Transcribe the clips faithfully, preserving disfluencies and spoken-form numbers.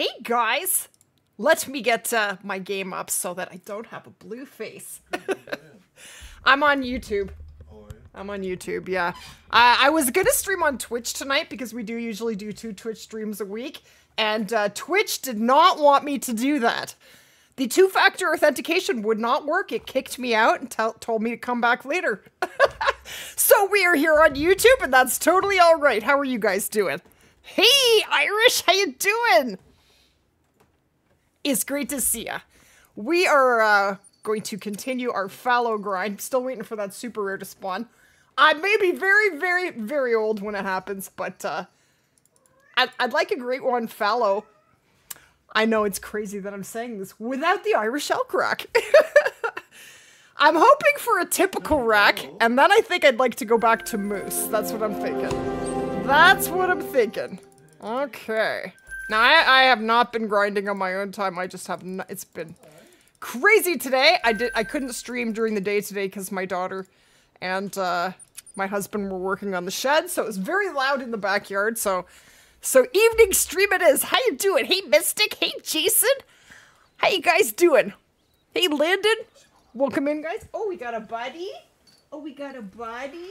Hey guys, let me get uh, my game up so that I don't have a blue face. I'm on YouTube. I'm on YouTube, yeah. Uh, I was gonna stream on Twitch tonight because we do usually do two Twitch streams a week, and uh, Twitch did not want me to do that. The two-factor authentication would not work. It kicked me out and told me to come back later. So we are here on YouTube, and that's totally all right. How are you guys doing? Hey, Irish, how you doing? It's great to see ya. We are uh, going to continue our fallow grind. Still waiting for that super rare to spawn. I may be very, very, very old when it happens, but uh, I'd, I'd like a great one fallow. I know it's crazy that I'm saying this without the Irish elk rack. I'm hoping for a typical rack, and then I think I'd like to go back to moose. That's what I'm thinking. That's what I'm thinking. Okay. Now, I, I have not been grinding on my own time. I just have not. It's been crazy today. I, did, I couldn't stream during the day today because my daughter and uh, my husband were working on the shed, so it was very loud in the backyard, so... So evening stream it is. How you doing? Hey Mystic. Hey Jason. How you guys doing? Hey Landon. Welcome in, guys. Oh, we got a buddy. Oh, we got a buddy.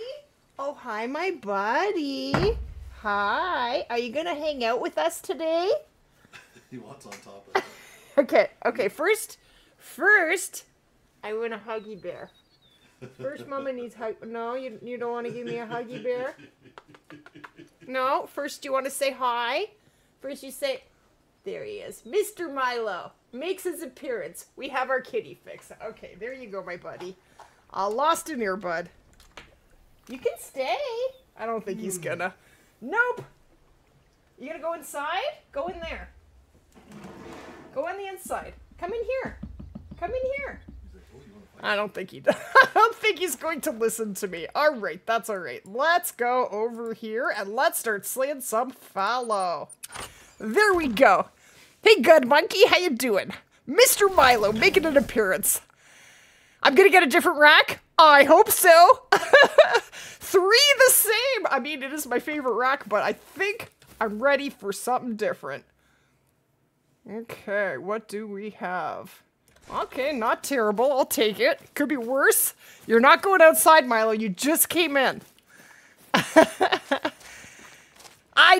Oh, hi, my buddy. Hi. Are you gonna hang out with us today? He wants on top of it. Okay. Okay. First, first, I want a huggy bear. First, Mama needs hug. No, you you don't want to give me a huggy bear. No, first you want to say hi. First you say, there he is. Mister Milo makes his appearance. We have our kitty fix. Okay, there you go, my buddy. I lost an earbud. You can stay. I don't think he's gonna. Nope. You gonna go inside? Go in there. Go on the inside. Come in here. Come in here. I don't think he does. I don't think he's going to listen to me. All right, that's all right. Let's go over here and let's start slaying some fallow. There we go. Hey, good monkey, how you doing? Mister Milo making an appearance. I'm gonna get a different rack. I hope so. Three the same. I mean, it is my favorite rack, but I think I'm ready for something different. Okay, what do we have? Okay, not terrible. I'll take it. Could be worse. You're not going outside, Milo. You just came in. I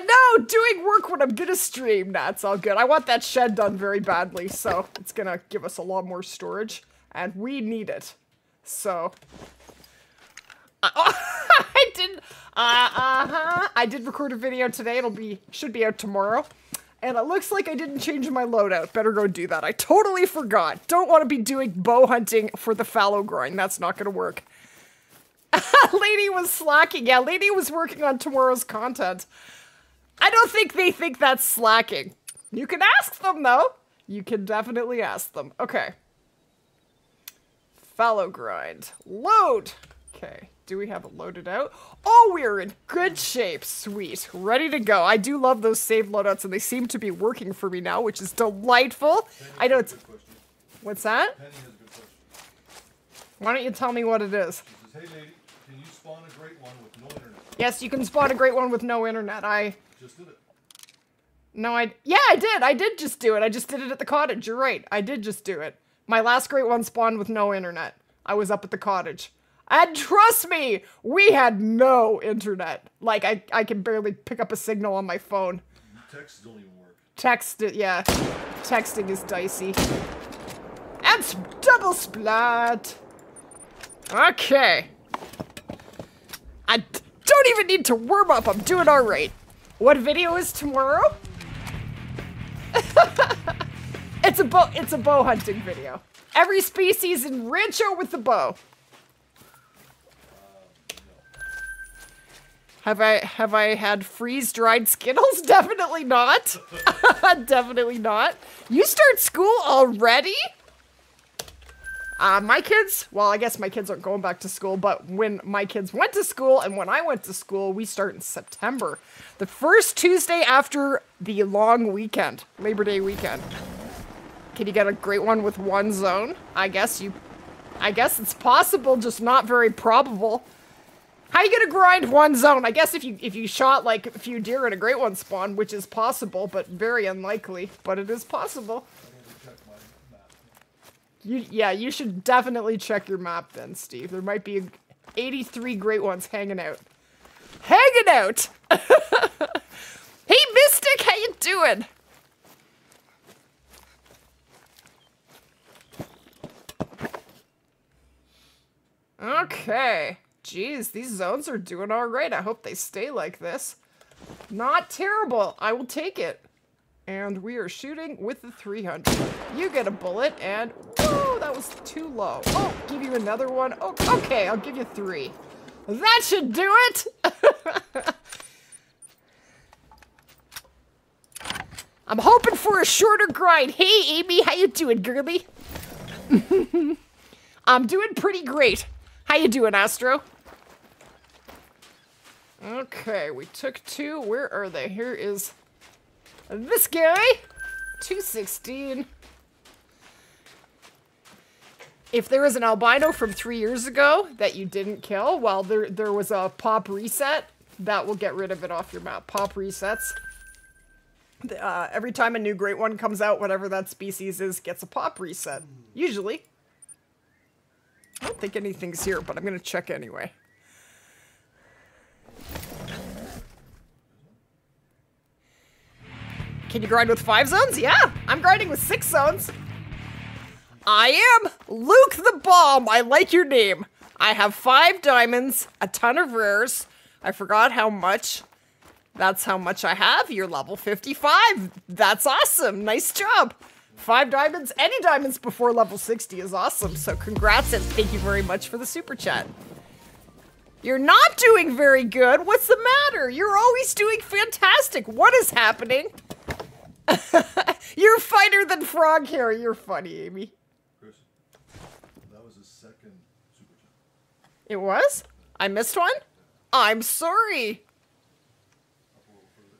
know! Doing work when I'm gonna stream. That's all good. I want that shed done very badly, so it's gonna give us a lot more storage. And we need it. So... I, oh, I did... Uh, uh-huh. I did record a video today. It'll be... Should be out tomorrow. And it looks like I didn't change my loadout. Better go do that. I totally forgot. Don't want to be doing bow hunting for the fallow grind. That's not going to work. Lady was slacking. Yeah, Lady was working on tomorrow's content. I don't think they think that's slacking. You can ask them, though. You can definitely ask them. Okay. Fallow grind. Load. Okay. Do we have it loaded out? Oh, we're in good shape. Sweet. Ready to go. I do love those save loadouts, and they seem to be working for me now, which is delightful. Penny I know it's... What's that? Penny has a good question. Why don't you tell me what it is? She says, hey, lady, can you spawn a great one with no internet? Yes, you can spawn a great one with no internet. I... Just did it. No, I... Yeah, I did. I did just do it. I just did it at the cottage. You're right. I did just do it. My last great one spawned with no internet. I was up at the cottage. And trust me, we had no internet. Like, I, I can barely pick up a signal on my phone. Text don't even work. Text, yeah. Texting is dicey. And double splat. Okay. I don't even need to warm up. I'm doing all right. What video is tomorrow? It's a bow, it's a bow hunting video. Every species in Rancho with the bow. Have I have I had freeze-dried Skittles? Definitely not. Definitely not. You start school already? Uh, my kids, well, I guess my kids aren't going back to school, but when my kids went to school and when I went to school, we start in September. The first Tuesday after the long weekend, Labor Day weekend. Can you get a great one with one zone? I guess you, I guess it's possible, just not very probable. How you gonna grind one zone? I guess if you if you shot like a few deer and a great one spawn, which is possible, but very unlikely, but it is possible. You, yeah, you should definitely check your map then, Steve. There might be eighty-three great ones hanging out. Hanging out! Hey, Mystic, how you doing? Okay. Jeez, these zones are doing all right. I hope they stay like this. Not terrible. I will take it. And we are shooting with the three hundred. You get a bullet and... Whoa, that was too low. Oh, give you another one. Oh, okay, I'll give you three. That should do it! I'm hoping for a shorter grind. Hey, Amy, how you doing, girly? I'm doing pretty great. How you doing, Astro? Okay, we took two. Where are they? Here is this guy. two sixteen. If there was an albino from three years ago that you didn't kill, well, there, there was a pop reset. That will get rid of it off your map. Pop resets. Uh, every time a new great one comes out, whatever that species is gets a pop reset. Usually. I don't think anything's here, but I'm going to check anyway. Can you grind with five zones? Yeah, I'm grinding with six zones. I am Luke the Bomb. I like your name. I have five diamonds, a ton of rares. I forgot how much. That's how much I have. You're level fifty-five. That's awesome. Nice job. Five diamonds. Any diamonds before level sixty is awesome. So congrats and thank you very much for the super chat. You're not doing very good. What's the matter? You're always doing fantastic. What is happening? You're finer than frog hair. You're funny, Amy. Chris, that was his second super chat. It was? I missed one? I'm sorry.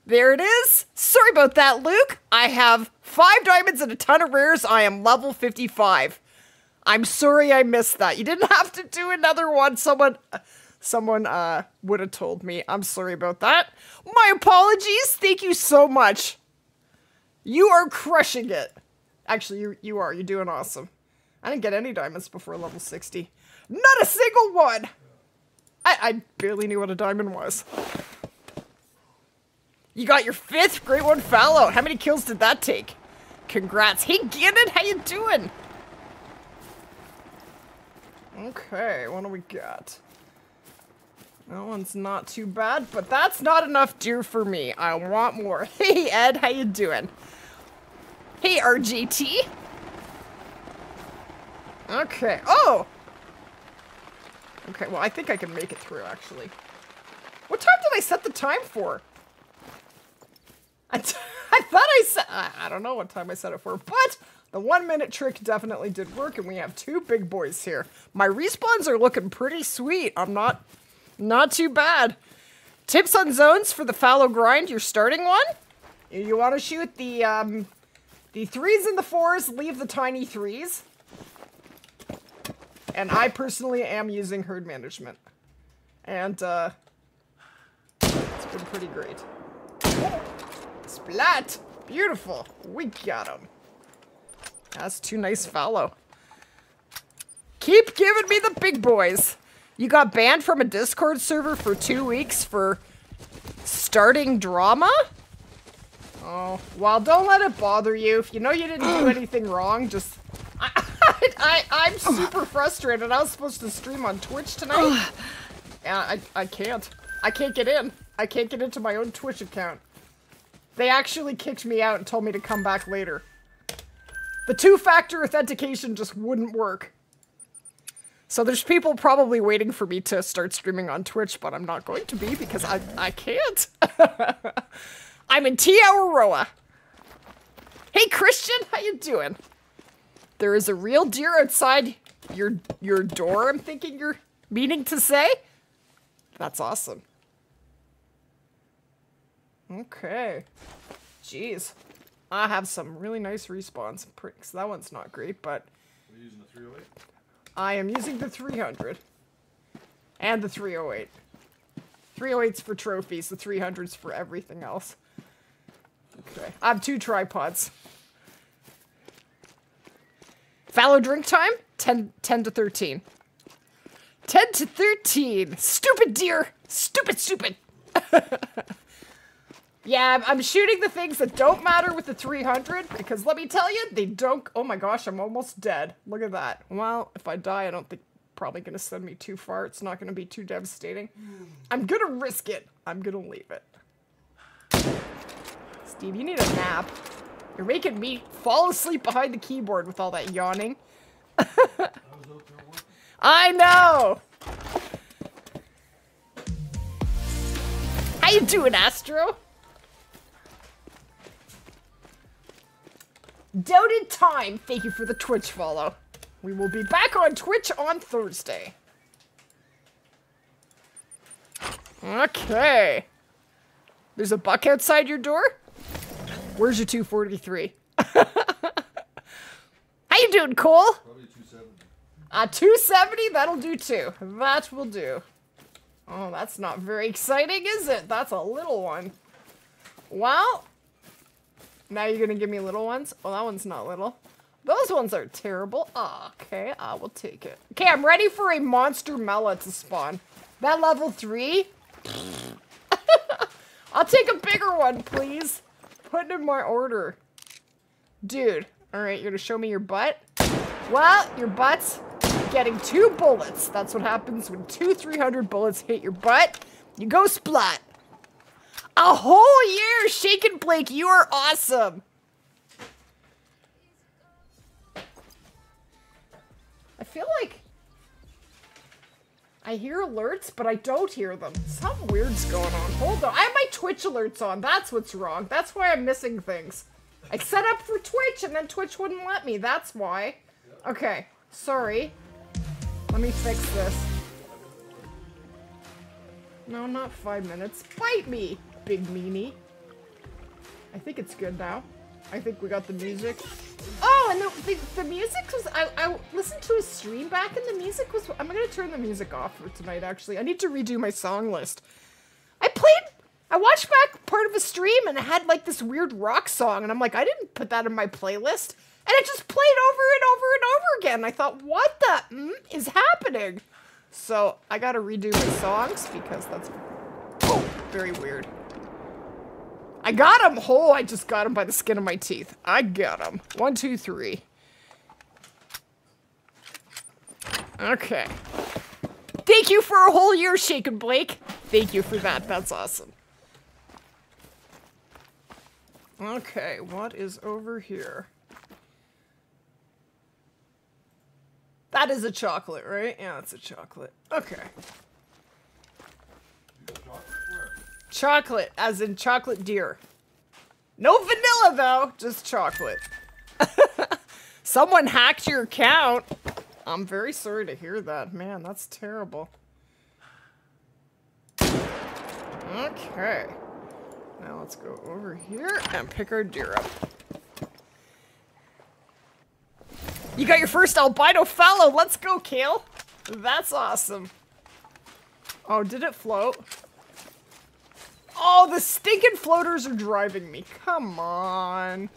There it is. Sorry about that, Luke. I have five diamonds and a ton of rares. I am level fifty-five. I'm sorry I missed that. You didn't have to do another one. Someone someone uh, would have told me. I'm sorry about that. My apologies. Thank you so much. You are crushing it. Actually, you, you are. You're doing awesome. I didn't get any diamonds before level sixty. Not a single one. I, I barely knew what a diamond was. You got your fifth Great One Fallow. How many kills did that take? Congrats. Hey, Gannon, how you doing? Okay, what do we got? That one's not too bad, but that's not enough deer for me. I want more. Hey, Ed, how you doing? Hey, R J T. Okay. Oh! Okay, well, I think I can make it through, actually. What time did I set the time for? I, t I thought I said, I don't know what time I set it for, but the one minute trick definitely did work and we have two big boys here. My respawns are looking pretty sweet. I'm not, not too bad. Tips on zones for the fallow grind. You're starting one. You want to shoot the, um, the threes and the fours, leave the tiny threes. And I personally am using herd management. And, uh, it's been pretty great. Splat! Beautiful. We got him. That's too nice fallow. Keep giving me the big boys. You got banned from a Discord server for two weeks for starting drama? Oh, well, don't let it bother you. If you know you didn't do anything wrong, just... I, I, I, I'm super frustrated. I was supposed to stream on Twitch tonight. Yeah, I, I can't. I can't get in. I can't get into my own Twitch account. They actually kicked me out and told me to come back later. The two-factor authentication just wouldn't work. So there's people probably waiting for me to start streaming on Twitch, but I'm not going to be because I, I can't. I'm in Te Awaroa. Hey, Christian, how you doing? There is a real deer outside your, your door, I'm thinking you're meaning to say. That's awesome. Okay. Jeez. I have some really nice respawns. Pricks. That one's not great, but... Are you using the three oh eight? I am using the three hundred. And the three oh eight. three oh eight's for trophies, the three hundred's for everything else. Okay, I have two tripods. Fallow drink time, ten, ten to thirteen. ten to thirteen! Stupid deer! Stupid, stupid! Yeah, I'm shooting the things that don't matter with the three hundred, because let me tell you, they don't... Oh my gosh, I'm almost dead. Look at that. Well, if I die, I don't think... Probably gonna send me too far. It's not gonna be too devastating. I'm gonna risk it. I'm gonna leave it. Steve, you need a nap. You're making me fall asleep behind the keyboard with all that yawning. I know! How you doing, Astro? Doted Time, thank you for the Twitch follow. We will be back on Twitch on Thursday. Okay. There's a buck outside your door? Where's your two forty-three? How you doing, Cole? Probably two seventy. Uh, two seventy? That'll do too. That will do. Oh, that's not very exciting, is it? That's a little one. Well, now you're gonna give me little ones? Well, that one's not little. Those ones are terrible. Oh, okay, I will take it. Okay, I'm ready for a monster mela to spawn. That level three? I'll take a bigger one, please. Put it in my order. Dude, all right, you're gonna show me your butt? Well, your butt's getting two bullets. That's what happens when two three hundred bullets hit your butt. You go splat. A whole year, Shaken Blake, you are awesome. I feel like I hear alerts, but I don't hear them. Something weird's going on. Hold on. I have my Twitch alerts on. That's what's wrong. That's why I'm missing things. I set up for Twitch, and then Twitch wouldn't let me. That's why. Okay. Sorry. Let me fix this. No, not five minutes. Bite me, big meanie. I think it's good now. I think we got the music. Oh, and the, the, the music was, I, I listened to a stream back and the music was, I'm gonna turn the music off for tonight, actually. I need to redo my song list. I played, I watched back part of a stream and it had like this weird rock song and I'm like, I didn't put that in my playlist. And it just played over and over and over again. I thought, what the mm, is happening? So I gotta redo my songs because that's oh, very weird. I got him! Oh, I just got him by the skin of my teeth. I got him. One, two, three. Okay. Thank you for a whole year, Shaken Blake. Thank you for that. That's awesome. Okay, what is over here? That is a chocolate, right? Yeah, it's a chocolate. Okay. Chocolate, as in chocolate deer. No vanilla, though. Just chocolate. Someone hacked your account. I'm very sorry to hear that. Man, that's terrible. Okay. Now let's go over here and pick our deer up. You got your first albino fallow. Let's go, Kale. That's awesome. Oh, did it float? Oh, the stinking floaters are driving me. Come on.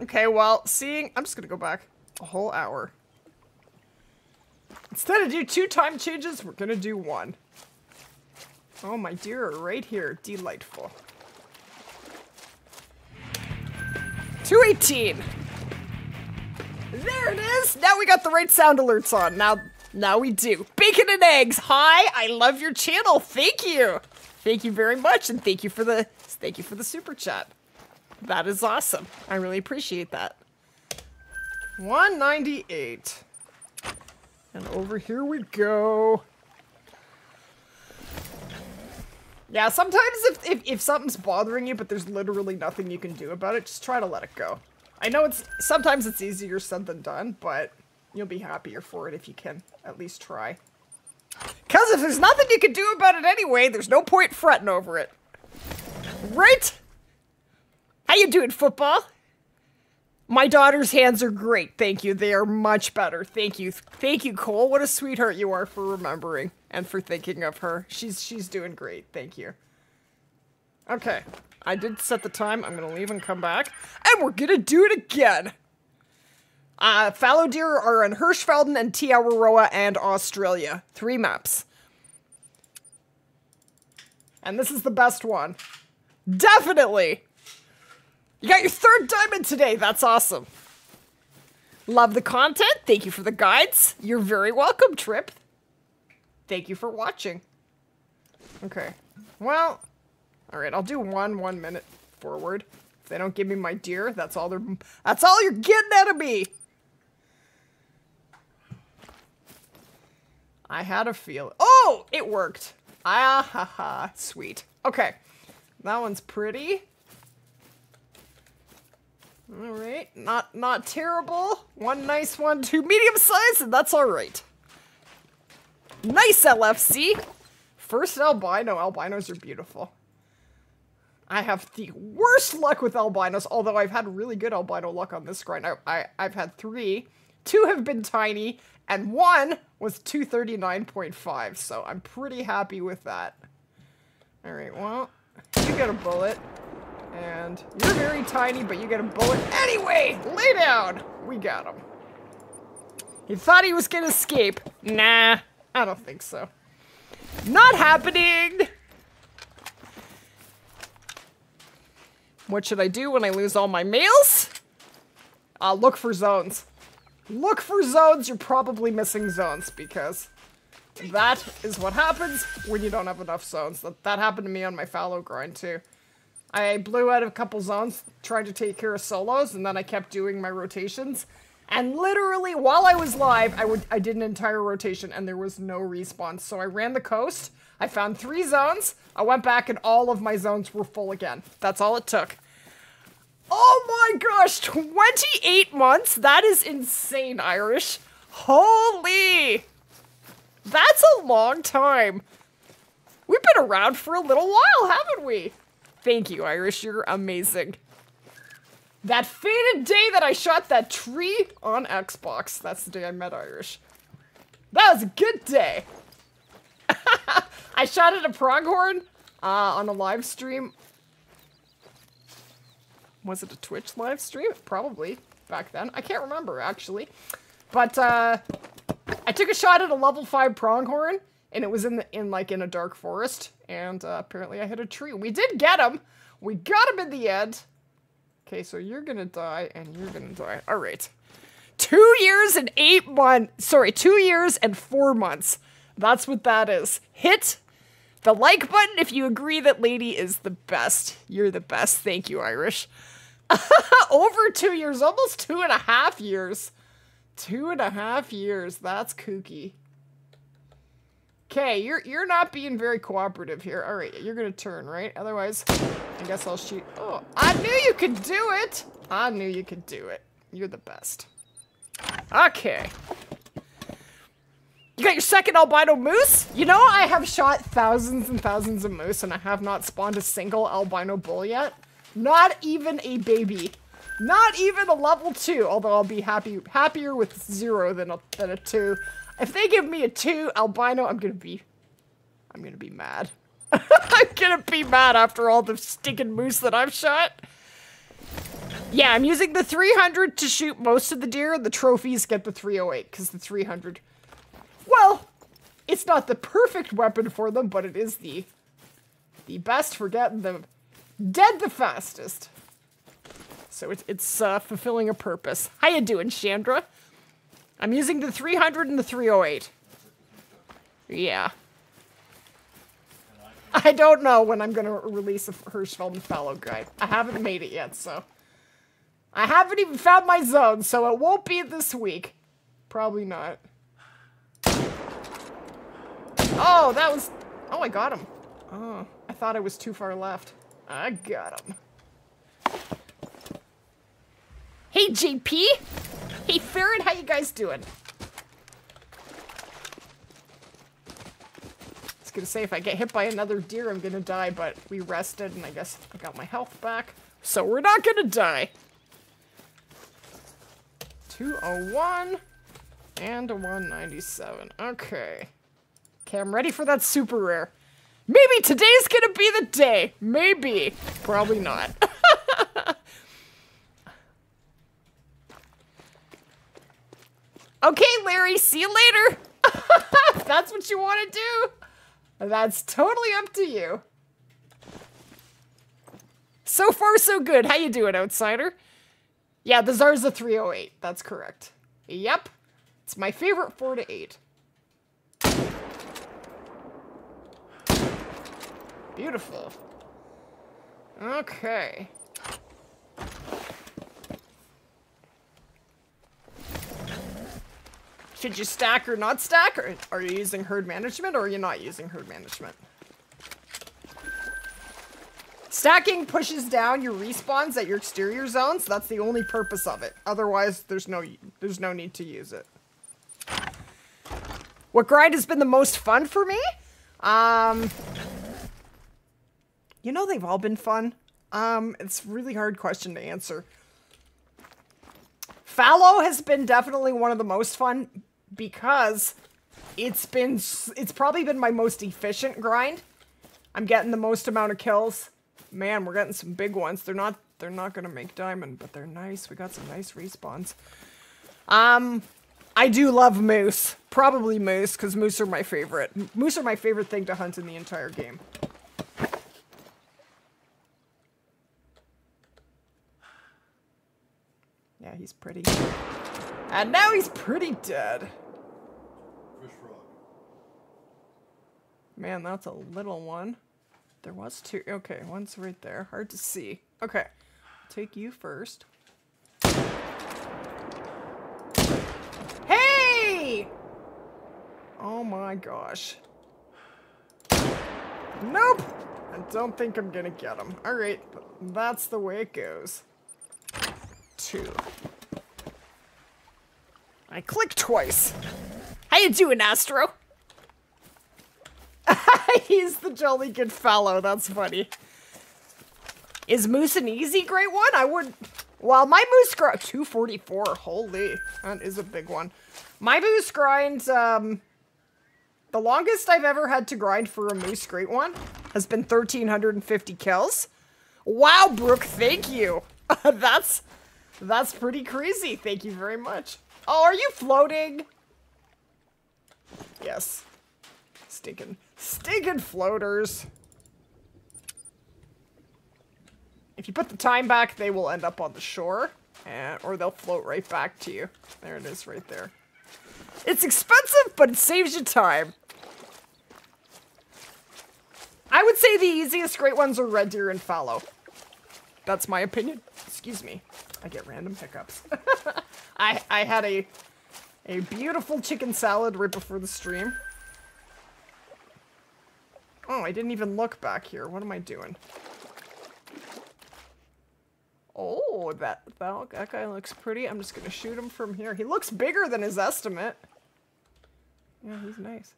Okay, well, seeing... I'm just gonna go back a whole hour. Instead of do two time changes, we're gonna do one. Oh, my deer are right here. Delightful. two eighteen. There it is. Now we got the right sound alerts on. Now, now we do. Bacon and eggs. Hi, I love your channel. Thank you. Thank you very much, and thank you for the thank you for the super chat. That is awesome. I really appreciate that. one ninety-eight. And over here we go. Yeah, sometimes if, if, if something's bothering you, but there's literally nothing you can do about it, just try to let it go. I know it's sometimes it's easier said than done, but you'll be happier for it if you can at least try. Because if there's nothing you can do about it anyway, there's no point fretting over it. Right? How you doing, football? My daughter's hands are great, thank you. They are much better. Thank you. Thank you, Cole. What a sweetheart you are for remembering. and for thinking of her. She's she's doing great. Thank you. Okay. I did set the time. I'm going to leave and come back. And we're going to do it again. Uh, fallow deer are in Hirschfelden and Te Awaroa and Australia. Three maps. And this is the best one. Definitely. You got your third diamond today. That's awesome. Love the content. Thank you for the guides. You're very welcome, Trip. Thank you for watching. Okay. Well, all right. I'll do one one minute forward. If they don't give me my deer, that's all they're, that's all you're getting out of me. I had a feel. Oh, it worked. Ah, ha, ha. Sweet. Okay. That one's pretty. All right. Not, not terrible. One nice one, two medium size, and that's all right. Nice L F C. First albino. Albinos are beautiful. I have the worst luck with albinos, although I've had really good albino luck on this grind. I, I, I've had three. Two have been tiny, and one was two thirty-nine point five, so I'm pretty happy with that. All right, well, you get a bullet, and you're very tiny, but you get a bullet anyway! Lay down! We got him. He thought he was gonna escape. Nah, I don't think so. Not happening! What should I do when I lose all my males? Uh, look for zones. Look for zones. You're probably missing zones because that is what happens when you don't have enough zones. That, that happened to me on my fallow grind too. I blew out a couple zones trying to take care of solos, and then I kept doing my rotations. And literally, while I was live, I, would, I did an entire rotation, and there was no respawn. So I ran the coast. I found three zones. I went back, and all of my zones were full again. That's all it took. Oh my gosh, twenty-eight months? That is insane, Irish. Holy! That's a long time. We've been around for a little while, haven't we? Thank you, Irish. You're amazing. That fated day that I shot that tree on Xbox. That's the day I met Irish. That was a good day. I shot at a pronghorn uh, on a live stream. Was it a Twitch live stream? Probably back then. I can't remember, actually. But uh, I took a shot at a level five pronghorn, and it was in, the, in like, in a dark forest. And uh, apparently I hit a tree. We did get him. We got him in the end. Okay, so you're gonna die, and you're gonna die. All right. Two years and eight months. Sorry, two years and four months. That's what that is. Hit the like button if you agree that Lady is the best. You're the best. Thank you, Irish. Over two years. Almost two and a half years. Two and a half years. That's kooky. Okay, you're, you're not being very cooperative here. All right, you're gonna turn, right? Otherwise... I guess I'll shoot. Oh, I knew you could do it. I knew you could do it. You're the best. Okay. You got your second albino moose? You know, I have shot thousands and thousands of moose, and I have not spawned a single albino bull yet. Not even a baby. Not even a level two, although I'll be happy happier with zero than a, than a two. If they give me a two albino, I'm gonna be, I'm gonna be mad. I'm gonna be mad after all the stinking moose that I've shot. Yeah, I'm using the three hundred to shoot most of the deer. The trophies get the three oh eight because the three hundred... Well, it's not the perfect weapon for them, but it is the the best for getting them dead the fastest. So it, it's uh, fulfilling a purpose. How you doing, Chandra? I'm using the three hundred and the three oh eight. Yeah. I don't know when I'm going to release a Hirschfelden Fallow guide. I haven't made it yet, so. I haven't even found my zone, so it won't be this week. Probably not. Oh, that was... Oh, I got him. Oh, I thought I was too far left. I got him. Hey, J P! Hey, Farron, how you guys doing? Gonna say if I get hit by another deer I'm gonna die, but we rested and I guess I got my health back, so we're not gonna die. two oh one and a one ninety-seven. Okay, Okay, I'm ready for that super rare. Maybe today's gonna be the day. Maybe. Probably not. Okay, Larry, see you later. If that's what you want to do, that's totally up to you. So far, so good. How you doing, outsider? Yeah, the Tsar's a three oh eight. That's correct. Yep. It's my favorite four to eight. Beautiful. Okay. Should you stack or not stack? Or are you using herd management or are you not using herd management? Stacking pushes down your respawns at your exterior zones. That's the only purpose of it. Otherwise, there's no there's no need to use it. What grind has been the most fun for me? Um, you know, they've all been fun. Um, it's a really hard question to answer. Fallow has been definitely one of the most fun because it's been, it's probably been my most efficient grind. I'm getting the most amount of kills. Man, we're getting some big ones. They're not, they're not gonna make diamond, but they're nice. We got some nice respawns. Um, I do love moose. Probably moose, because moose are my favorite. Moose are my favorite thing to hunt in the entire game. Yeah, he's pretty. And now he's pretty dead. Man, that's a little one. There was two. Okay, one's right there. Hard to see. Okay, take you first. Hey! Oh my gosh. Nope! I don't think I'm gonna get him. All right, that's the way it goes. Two. I clicked twice. How you doing, Astro? He's the jolly good fellow. That's funny. Is moose an easy great one? I would. Well, my moose grind two forty-four. Holy, that is a big one. My moose grind. Um, the longest I've ever had to grind for a moose great one has been thirteen fifty kills. Wow, Brooke, thank you. that's that's pretty crazy. Thank you very much. Oh, are you floating? Yes. Stinking, stinking floaters. If you put the time back, they will end up on the shore, and, or they'll float right back to you. There it is right there. It's expensive, but it saves you time. I would say the easiest great ones are red deer and fallow. That's my opinion. Excuse me. I get random hiccups. I, I had a, a beautiful chicken salad right before the stream. Oh, I didn't even look back here. What am I doing? Oh, that, that, that guy looks pretty. I'm just going to shoot him from here. He looks bigger than his estimate. Yeah, he's nice.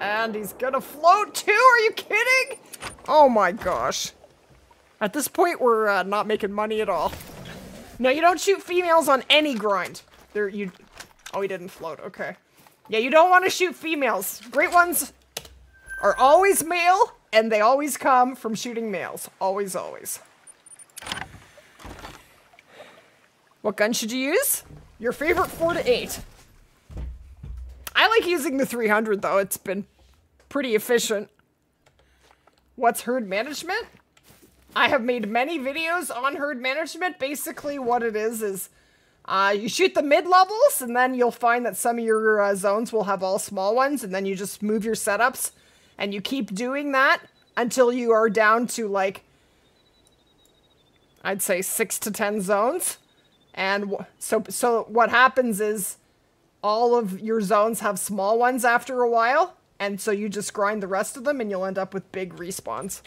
And he's going to float too? Are you kidding? Oh my gosh. At this point, we're uh, not making money at all. No, you don't shoot females on any grind. There, you. Oh, he didn't float. Okay. Yeah, you don't want to shoot females. Great ones are always male, and they always come from shooting males. Always, always. What gun should you use? Your favorite four to eight. I like using the three hundred, though. It's been pretty efficient. What's herd management? I have made many videos on herd management. Basically, what it is is Uh, you shoot the mid-levels, and then you'll find that some of your uh, zones will have all small ones, and then you just move your setups, and you keep doing that until you are down to, like, I'd say six to ten zones. And w so, so what happens is all of your zones have small ones after a while, and so you just grind the rest of them, and you'll end up with big respawns.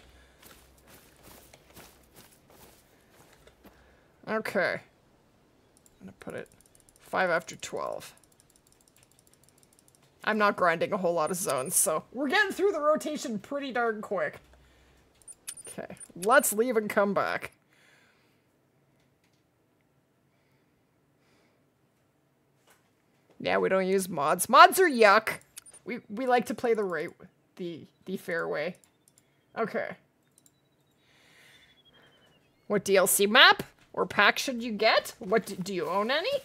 Okay. I'm gonna put it five after twelve. I'm not grinding a whole lot of zones, so we're getting through the rotation pretty darn quick. Okay, let's leave and come back. Yeah, we don't use mods. Mods are yuck. We we like to play the right the the fair way. Okay. What D L C map or pack should you get? What do, do you own any?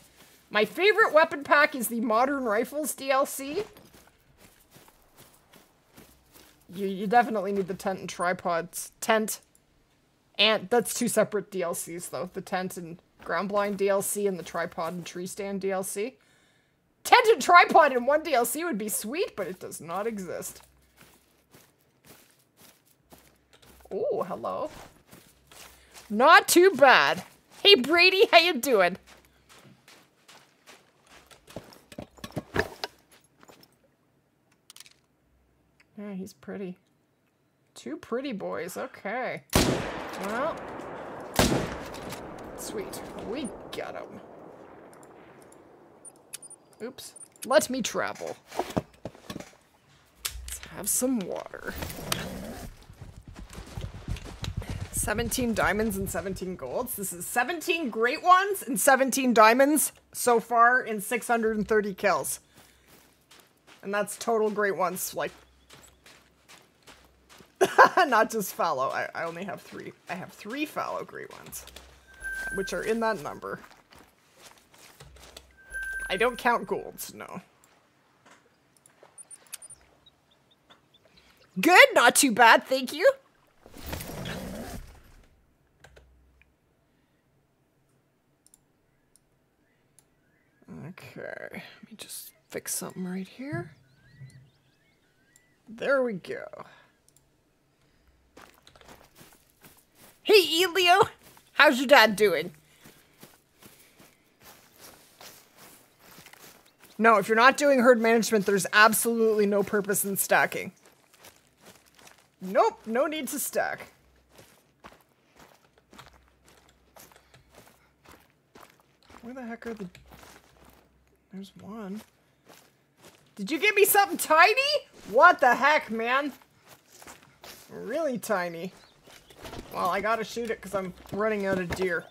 My favorite weapon pack is the Modern Rifles D L C. You you definitely need the tent and tripods. Tent and that's two separate D L Cs though. The tent and ground blind D L C and the tripod and tree stand D L C. Tent and tripod in one D L C would be sweet, but it does not exist. Oh, hello. Not too bad. Hey Brady, how you doing? Yeah, he's pretty. Two pretty boys, okay. Well, sweet. We got him. Oops. Let me travel. Let's have some water. seventeen diamonds and seventeen golds. This is seventeen great ones and seventeen diamonds so far in six hundred thirty kills. And that's total great ones, like... Not just fallow. I, I only have three. I have three fallow great ones, which are in that number. I don't count golds, no. Good, not too bad, thank you. Okay, let me just fix something right here. There we go. Hey Elio, how's your dad doing? No, if you're not doing herd management, there's absolutely no purpose in stacking. Nope, no need to stack. Where the heck are the... There's one. Did you give me something tiny? What the heck, man? Really tiny. Well, I gotta shoot it because I'm running out of deer.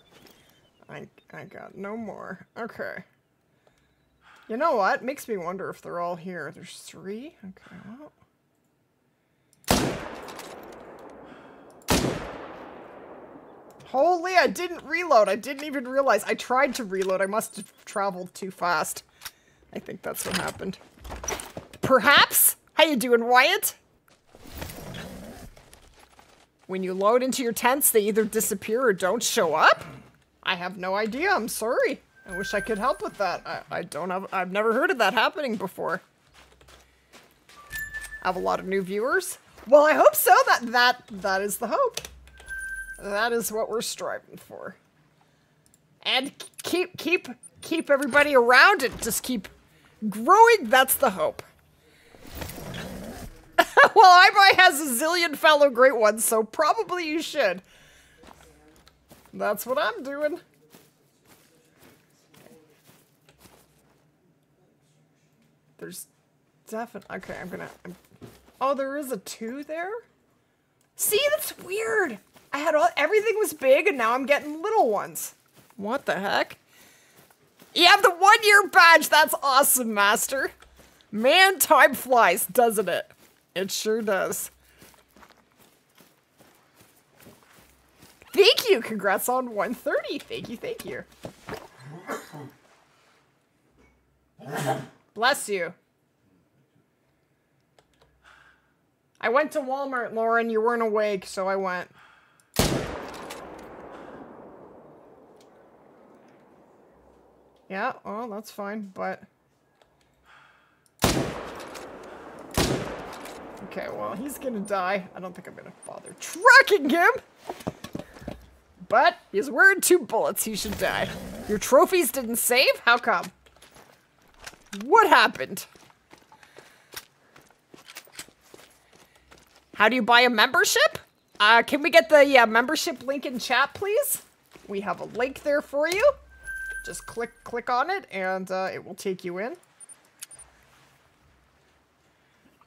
I, I got no more. Okay. You know what? Makes me wonder if they're all here. There's three? Okay, well. Holy, I didn't reload. I didn't even realize. I tried to reload. I must have traveled too fast. I think that's what happened. Perhaps? How you doing, Wyatt? When you load into your tents, they either disappear or don't show up? I have no idea. I'm sorry. I wish I could help with that. I, I don't have, I've never heard of that happening before. I have a lot of new viewers. Well, I hope so. That, that, that is the hope. That is what we're striving for. And keep, keep, keep everybody around and just keep growing. That's the hope. Well, iBuy has a zillion fellow great ones, so probably you should. That's what I'm doing. There's definitely... Okay, I'm gonna... I'm, oh, there is a two there? See, that's weird. I had all... Everything was big, and now I'm getting little ones. What the heck? You have the one-year badge. That's awesome, Master. Man, time flies, doesn't it? It sure does. Thank you. Congrats on one thirty. Thank you, thank you. Bless you. I went to Walmart, Lauren. You weren't awake, so I went. Yeah, oh, that's fine, but... Okay, well, he's gonna die. I don't think I'm gonna bother tracking him. But he's wearing two bullets. He should die. Your trophies didn't save? How come? What happened? How do you buy a membership? Uh, can we get the uh, membership link in chat, please? We have a link there for you. Just click, click on it, and uh, it will take you in.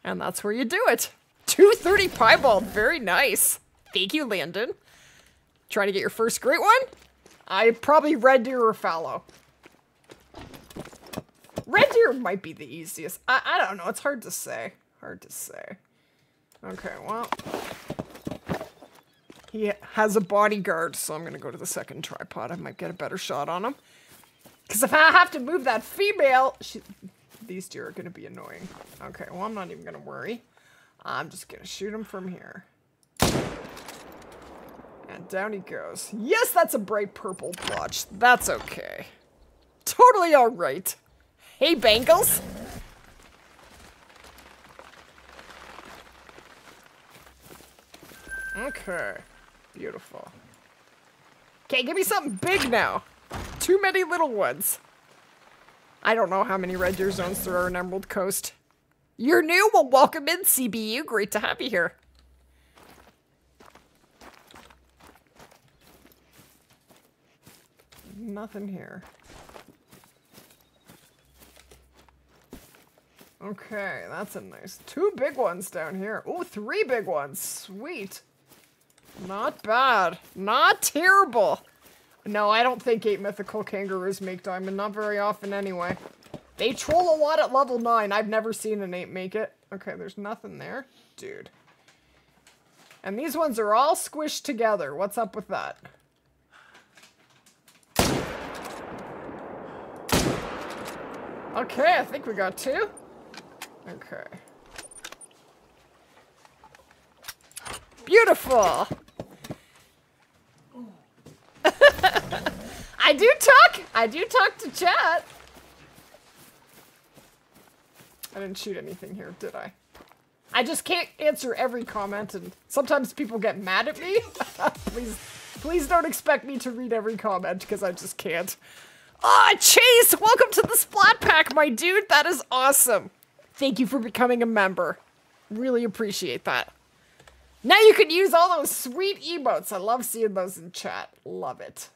And that's where you do it. two thirty piebald, very nice. Thank you, Landon. Trying to get your first great one? I probably red deer or fallow. Red deer might be the easiest. I, I don't know. It's hard to say. Hard to say. Okay, well. He has a bodyguard, so I'm going to go to the second tripod. I might get a better shot on him. Because if I have to move that female... She, these deer are going to be annoying. Okay, well, I'm not even going to worry. I'm just going to shoot him from here. And down he goes. Yes, that's a bright purple blotch. That's okay. Totally all right. Hey, Bangles. Okay. Beautiful. Okay, give me something big now. Too many little ones. I don't know how many red deer zones there are in Emerald Coast. You're new? Well, welcome in, C B U. Great to have you here. Nothing here. Okay, that's a nice... Two big ones down here. Ooh, three big ones. Sweet. Not bad. Not terrible. No, I don't think eight mythical kangaroos make diamond. Not very often anyway. They troll a lot at level nine. I've never seen an eight make it. Okay, there's nothing there. Dude. And these ones are all squished together. What's up with that? Okay, I think we got two. Okay. Beautiful! I do talk! I do talk to chat! I didn't shoot anything here, did I? I just can't answer every comment, and sometimes people get mad at me. Please, please don't expect me to read every comment, because I just can't. Ah, oh, Chase! Welcome to the Splat Pack, my dude! That is awesome! Thank you for becoming a member. Really appreciate that. Now you can use all those sweet emotes. I love seeing those in chat. Love it.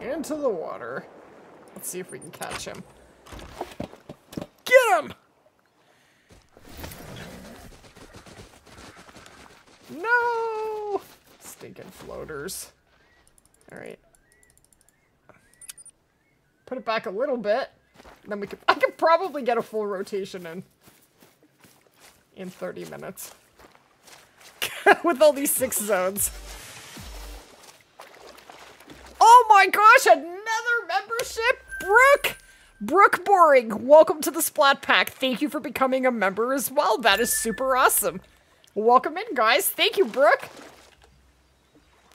Into the water. Let's see if we can catch him. Get him! No! Stinking floaters. All right. Put it back a little bit, then we could- I could probably get a full rotation in. In thirty minutes. With all these six zones. Oh my gosh, another membership! Brooke! Brooke Boring, welcome to the Splat Pack. Thank you for becoming a member as well. That is super awesome. Welcome in, guys. Thank you, Brooke.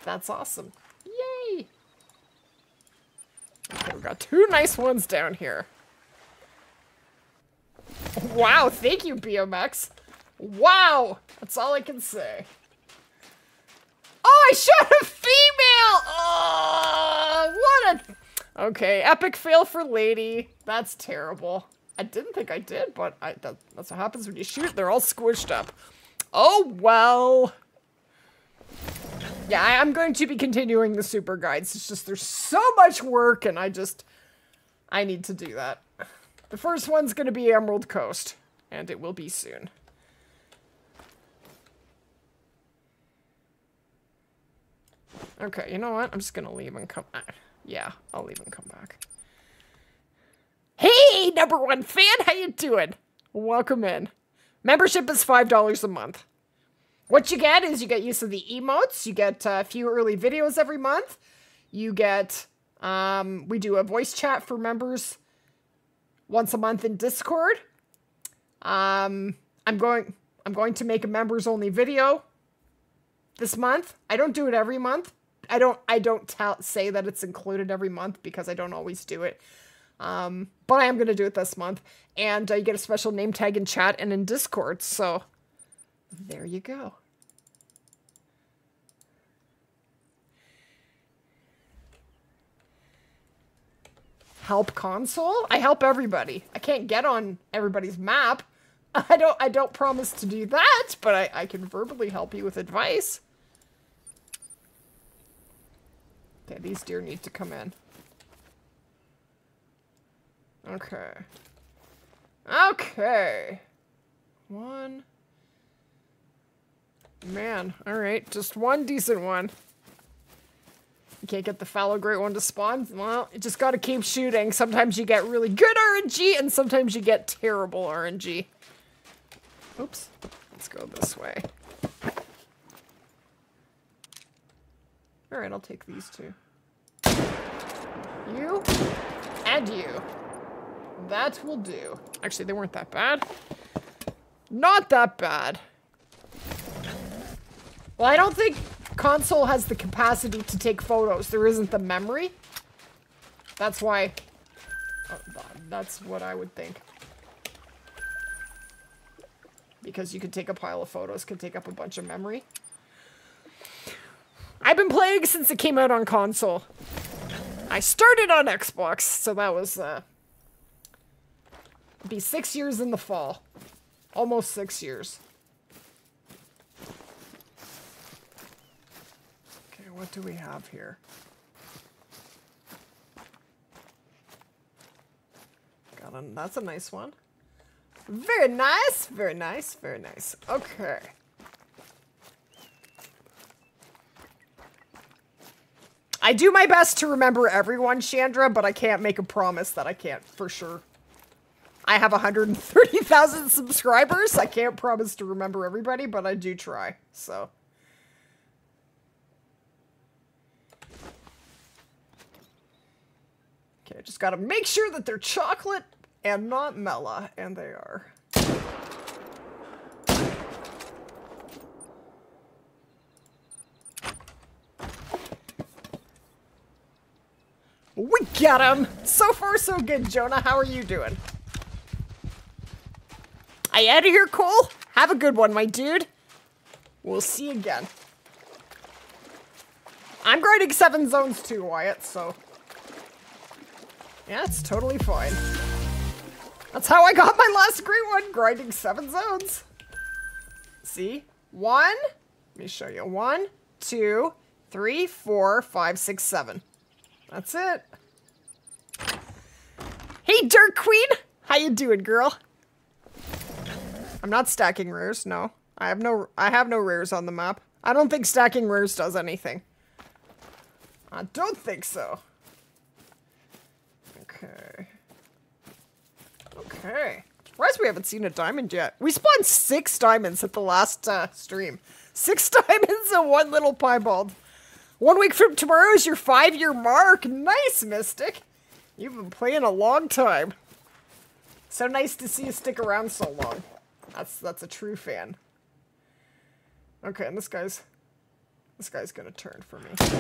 That's awesome. Yay! Okay, we got two nice ones down here. Wow, thank you, B M X. Wow, that's all I can say. Oh, I shot a female! Oh, what a... Okay, epic fail for lady. That's terrible. I didn't think I did, but I, that, that's what happens when you shoot. They're all squished up. Oh, well... Yeah, I, I'm going to be continuing the super guides. It's just there's so much work, and I just... I need to do that. The first one's going to be Emerald Coast, and it will be soon. Okay, you know what? I'm just going to leave and come... Uh, yeah, I'll leave and come back. Hey, number one fan! How you doing? Welcome in. Membership is five dollars a month. What you get is you get use of the emotes, you get uh, a few early videos every month, you get, um, we do a voice chat for members once a month in Discord. Um, I'm going, I'm going to make a members only video this month. I don't do it every month. I don't, I don't tell, say that it's included every month because I don't always do it. Um, but I am going to do it this month. And uh, you get a special name tag in chat and in Discord, so there you go. Help console? I help everybody. I can't get on everybody's map. I don't I don't promise to do that, but I, I can verbally help you with advice. Okay, these deer need to come in. Okay. Okay. One. Man, all right, just one decent one. You can't get the fallow great one to spawn. Well, you just gotta keep shooting. Sometimes you get really good R N G, and sometimes you get terrible R N G. Oops. Let's go this way. Alright, I'll take these two. You. And you. That will do. Actually, they weren't that bad. Not that bad. Well, I don't think console has the capacity to take photos. There isn't the memory. That's why... Oh, that's what I would think. Because you could take a pile of photos, could take up a bunch of memory. I've been playing since it came out on console. I started on Xbox, so that was... Uh, it'd be six years in the fall. Almost six years. What do we have here? Got a, that's a nice one. Very nice, very nice, very nice. Okay. I do my best to remember everyone, Chandra, but I can't make a promise that I can't for sure. I have one hundred thirty thousand subscribers. I can't promise to remember everybody, but I do try, so... Okay, just gotta make sure that they're chocolate and not Mela, and they are. We got him! So far, so good, Jonah. How are you doing? Are you out of here, Cole? Have a good one, my dude. We'll see you again. I'm grinding seven zones too, Wyatt, so... Yeah, it's totally fine. That's how I got my last great one, grinding seven zones. See? One. Let me show you. One, two, three, four, five, six, seven. That's it. Hey, Dirt Queen! How you doing, girl? I'm not stacking rares, no. I have no I have no rares on the map. I don't think stacking rares does anything. I don't think so. Okay. Okay. Surprised we haven't seen a diamond yet. We spawned six diamonds at the last uh, stream. Six diamonds and one little piebald. One week from tomorrow is your five-year mark. Nice, Mystic. You've been playing a long time. So nice to see you stick around so long. That's that's a true fan. Okay, and this guy's this guy's gonna turn for me.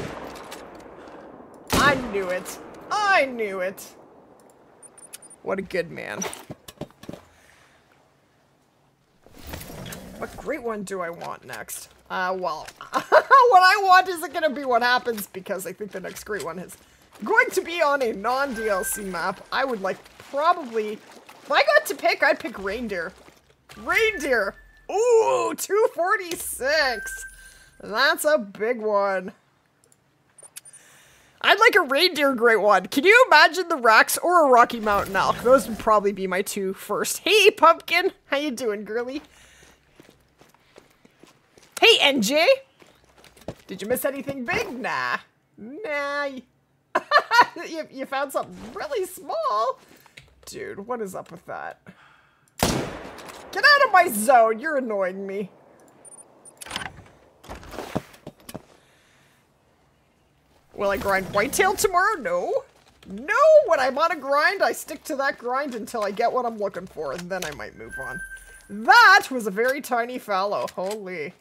I knew it. I knew it. What a good man. What great one do I want next? Uh, well, what I want isn't going to be what happens because I think the next great one is going to be on a non-D L C map. I would like to probably... If I got to pick, I'd pick reindeer. Reindeer! Ooh, two forty-six! That's a big one. I'd like a reindeer great one. Can you imagine the Rax or a Rocky Mountain Elk? Those would probably be my two first. Hey, Pumpkin. How you doing, girly? Hey, N J. Did you miss anything big? Nah. Nah. you, you found something really small. Dude, what is up with that? Get out of my zone. You're annoying me. Will I grind whitetail tomorrow? No. No! When I'm on a grind, I stick to that grind until I get what I'm looking for, and then I might move on. That was a very tiny fallow. Holy.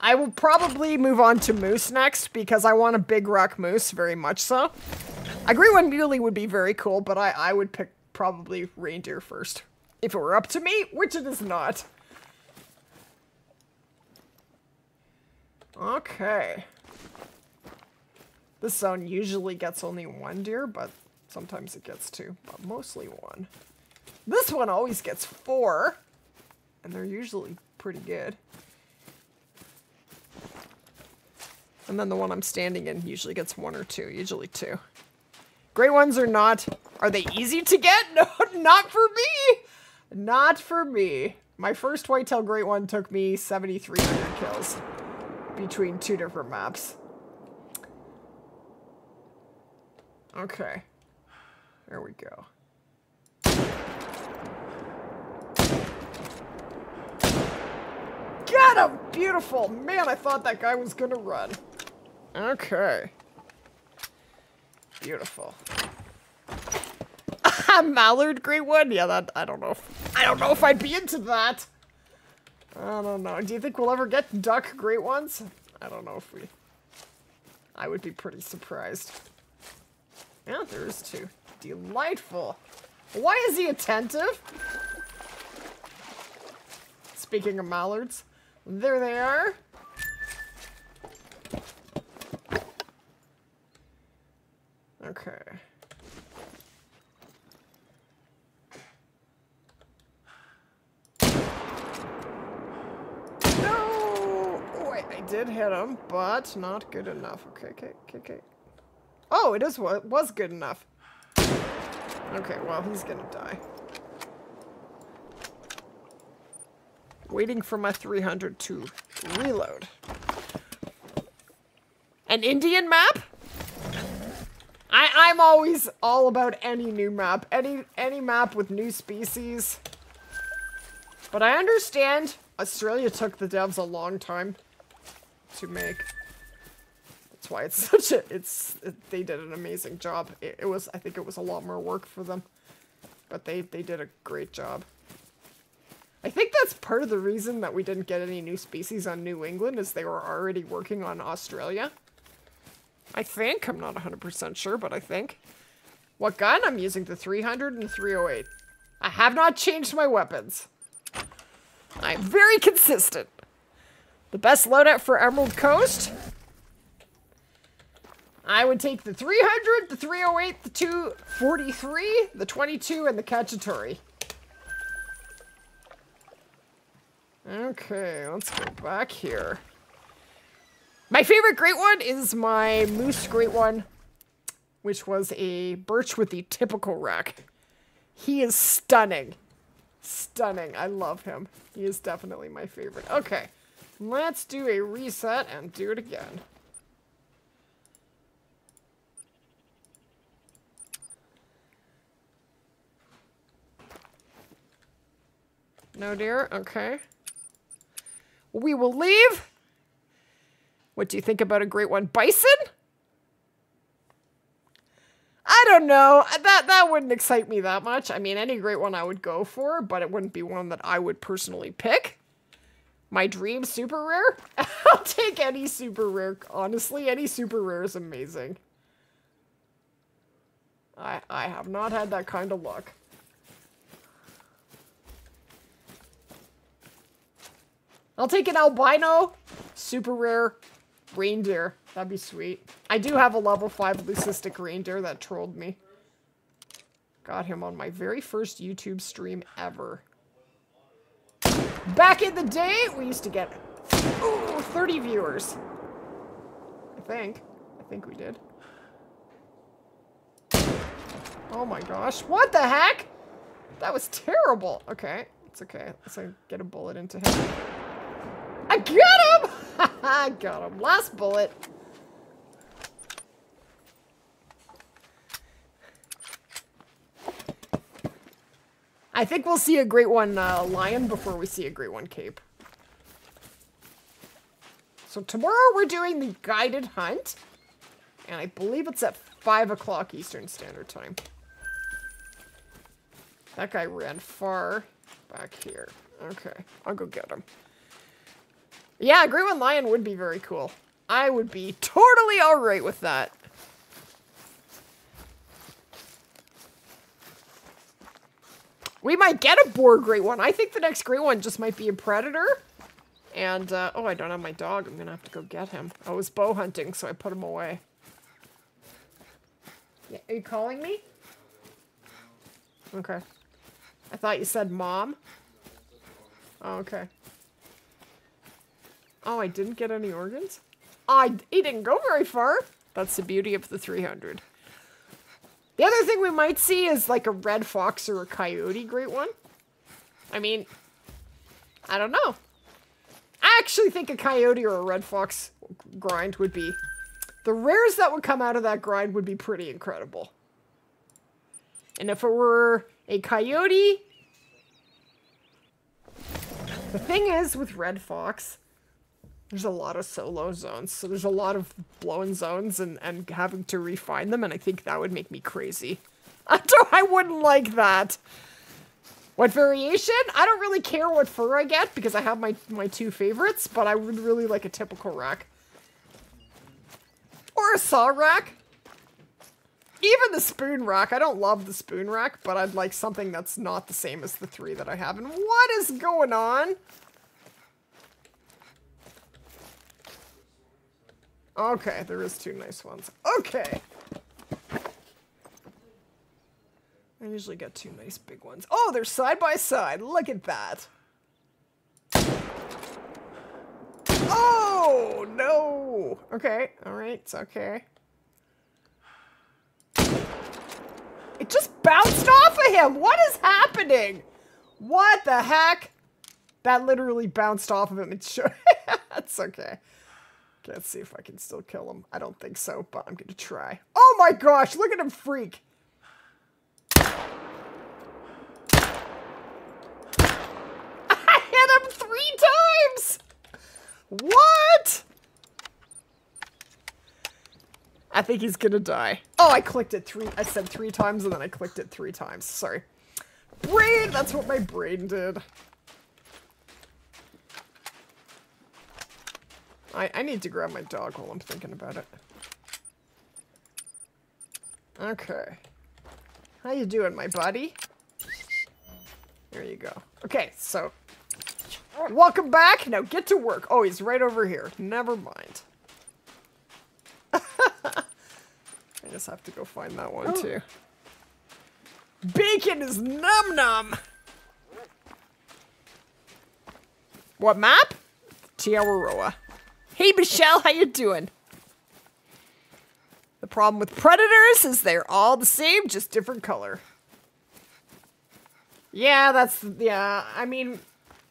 I will probably move on to moose next, because I want a big rock moose, very much so. A great one muley would be very cool, but I, I would pick probably reindeer first. If it were up to me, which it is not. Okay. This zone usually gets only one deer, but sometimes it gets two, but mostly one. This one always gets four, and they're usually pretty good. And then the one I'm standing in usually gets one or two, usually two. Great ones are not, are they easy to get? No, not for me! Not for me. My first whitetail great one took me seventy-three hundred kills between two different maps. Okay. There we go. Got him! Beautiful! Man, I thought that guy was gonna run. Okay. Beautiful. Mallard, great one. Yeah, that I don't know. If, I don't know if I'd be into that. I don't know. Do you think we'll ever get duck great ones? I don't know if we. I would be pretty surprised. Yeah, there is two. Delightful. Why is he attentive? Speaking of mallards, there they are. Okay. Did hit him, but not good enough. Okay, okay, okay, okay. Oh, it is what was good enough. Okay, well, he's gonna die. Waiting for my three hundred to reload. An Indian map? I I'm always all about any new map, any any map with new species. But I understand Australia took the devs a long time to make. That's why it's such a it's it, they did an amazing job. It, it was I think it was a lot more work for them, but they they did a great job. I think that's part of the reason that we didn't get any new species on New England is they were already working on Australia. I think I'm not one hundred percent sure, but I think. What gun? I'm using the three hundred and three oh eight. I have not changed my weapons. I'm very consistent. The best loadout for Emerald Coast? I would take the three hundred, the three oh eight, the two forty-three, the twenty-two, and the Cacciatore. Okay, let's go back here. My favorite great one is my moose great one, which was a birch with the typical rack. He is stunning. Stunning. I love him. He is definitely my favorite. Okay. Let's do a reset and do it again. No dear, okay. We will leave. What do you think about a great one? Bison? I don't know. That that wouldn't excite me that much. I mean, any great one I would go for, but it wouldn't be one that I would personally pick. My dream super rare? I'll take any super rare. Honestly, any super rare is amazing. I I have not had that kind of luck. I'll take an albino super rare reindeer. That'd be sweet. I do have a level five leucistic reindeer that trolled me. Got him on my very first YouTube stream ever. Back in the day, we used to get ooh, thirty viewers. I think. I think we did. Oh my gosh. What the heck? That was terrible. Okay. It's okay. Let's get a bullet into him. I got him! I got him. Last bullet. I think we'll see a great one uh, lion before we see a great one cape. So tomorrow we're doing the guided hunt. And I believe it's at five o'clock Eastern Standard Time. That guy ran far back here. Okay, I'll go get him. Yeah, a great one lion would be very cool. I would be totally alright with that. We might get a boar great one. I think the next great one just might be a predator. And, uh, oh, I don't have my dog. I'm going to have to go get him. I was bow hunting, so I put him away. Yeah, are you calling me? Okay. I thought you said mom. Oh, okay. Oh, I didn't get any organs? I, he didn't go very far. That's the beauty of the three hundred. The other thing we might see is like a red fox or a coyote great one. I mean, I don't know. I actually think a coyote or a red fox grind would be The rares that would come out of that grind would be pretty incredible. And if it were a coyote... The thing is, with Red Fox, there's a lot of solo zones. So there's a lot of blowing zones and, and having to refine them, and I think that would make me crazy. I, don't, I wouldn't like that. What variation? I don't really care what fur I get, because I have my, my two favorites, but I would really like a typical rack. Or a saw rack. Even the spoon rack. I don't love the spoon rack, but I'd like something that's not the same as the three that I have. And what is going on? Okay, there is two nice ones. Okay. I usually get two nice big ones. Oh, they're side by side. Look at that. Oh, no. Okay. All right. It's okay. It just bounced off of him. What is happening? What the heck? That literally bounced off of him. It should. That's okay. Okay, let's see if I can still kill him. I don't think so, but I'm going to try. Oh, my gosh. Look at him freak. I hit him three times. What? I think he's gonna die. Oh, I clicked it three. I said three times and then I clicked it three times. Sorry. Brain! That's what my brain did. I, I need to grab my dog while I'm thinking about it. Okay. How you doing, my buddy? There you go. Okay, so... Welcome back. Now get to work. Oh, he's right over here. Never mind. I just have to go find that one oh. too. Bacon is num num. What map? Te Awaroa. Hey Michelle, how you doing? The problem with predators is they're all the same, just different color. Yeah, that's yeah. I mean.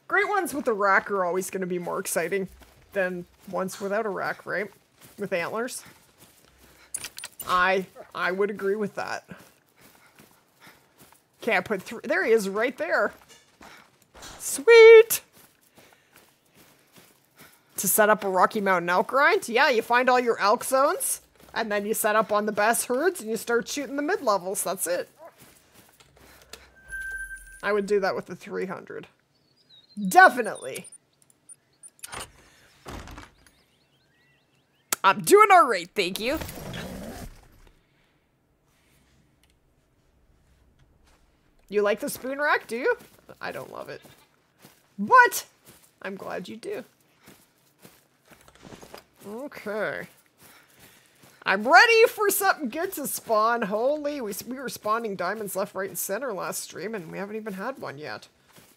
Great ones with a rack are always going to be more exciting than ones without a rack, right? With antlers. I I would agree with that. Okay, I put three. There he is right there. Sweet! To set up a Rocky Mountain elk grind? Yeah, you find all your elk zones, and then you set up on the best herds, and you start shooting the mid-levels. That's it. I would do that with the three hundred. Definitely. I'm doing all right, thank you. You like the spoon rack, do you? I don't love it. But I'm glad you do. Okay. I'm ready for something good to spawn. Holy, we, we were spawning diamonds left, right, and center last stream, and we haven't even had one yet.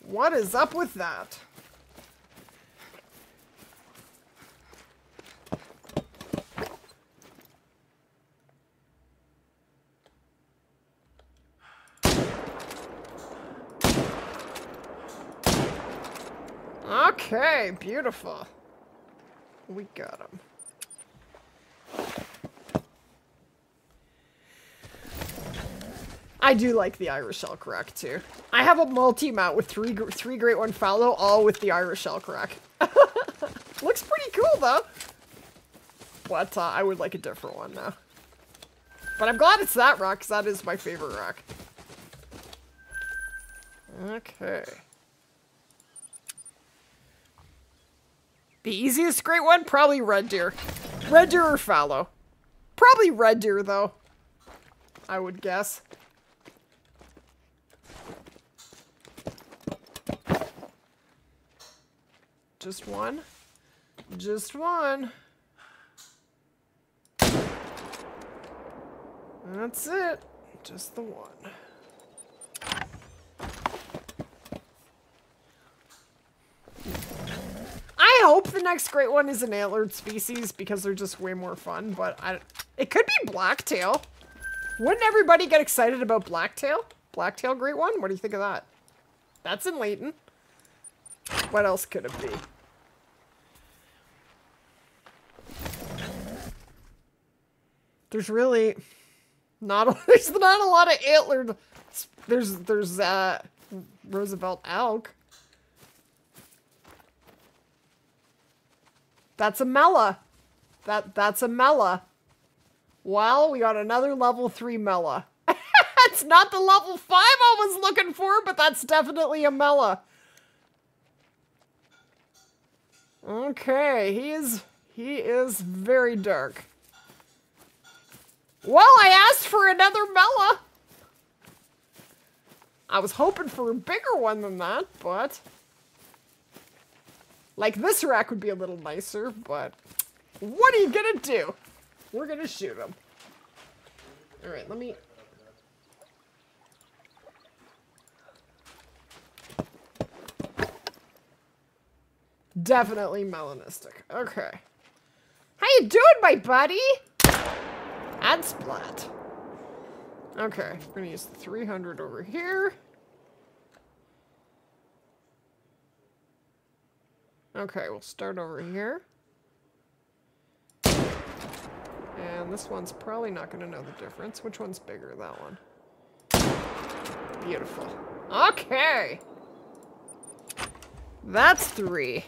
What is up with that? Okay, beautiful. We got him. I do like the Irish elk rack too. I have a multi mount with three three great one fallow, all with the Irish elk rack. Looks pretty cool though. But uh, I would like a different one now. But I'm glad it's that rack because that is my favorite rack. Okay. The easiest great one probably red deer, red deer or fallow. Probably red deer though. I would guess. Just one. Just one. That's it. Just the one. I hope the next great one is an antlered species because they're just way more fun, but I, it could be blacktail. Wouldn't everybody get excited about blacktail? Blacktail great one? What do you think of that? That's in Layton. What else could it be? there's really not a, there's not a lot of antlered. There's there's uh, Roosevelt elk. That's a mela. That that's a mela. Well, we got another level three mela. It's not the level five I was looking for, but that's definitely a mela. Okay, he is he is very dark. Well, I asked for another mela. I was hoping for a bigger one than that, but like this rack would be a little nicer, but what are you gonna do? We're gonna shoot him. All right, let me. Definitely melanistic. Okay. How you doing, my buddy? And splat. Okay, we're gonna use the three hundred over here. Okay, we'll start over here. And this one's probably not gonna know the difference. Which one's bigger? That one. Beautiful. Okay. That's three.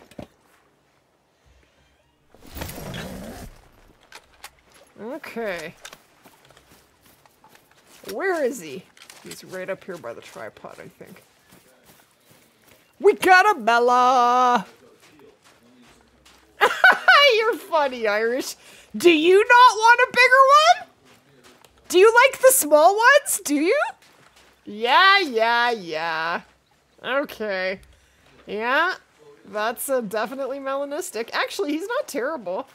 Okay. Where is he? He's right up here by the tripod, I think. We got a mela! You're funny, Irish. Do you not want a bigger one? Do you like the small ones? Do you? Yeah, yeah, yeah. Okay. Yeah, that's a definitely melanistic. Actually, he's not terrible.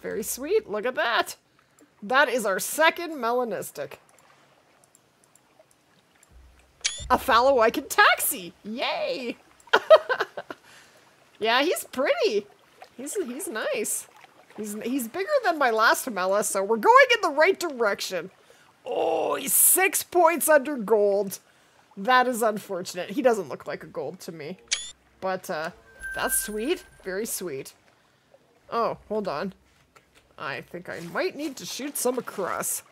Very sweet. Look at that. That is our second melanistic. A fallow I can taxi. Yay. Yeah, he's pretty. He's he's nice. He's he's bigger than my last mela, so we're going in the right direction. Oh, he's six points under gold. That is unfortunate. He doesn't look like a gold to me. But, uh, that's sweet. Very sweet. Oh, hold on. I think I might need to shoot some across.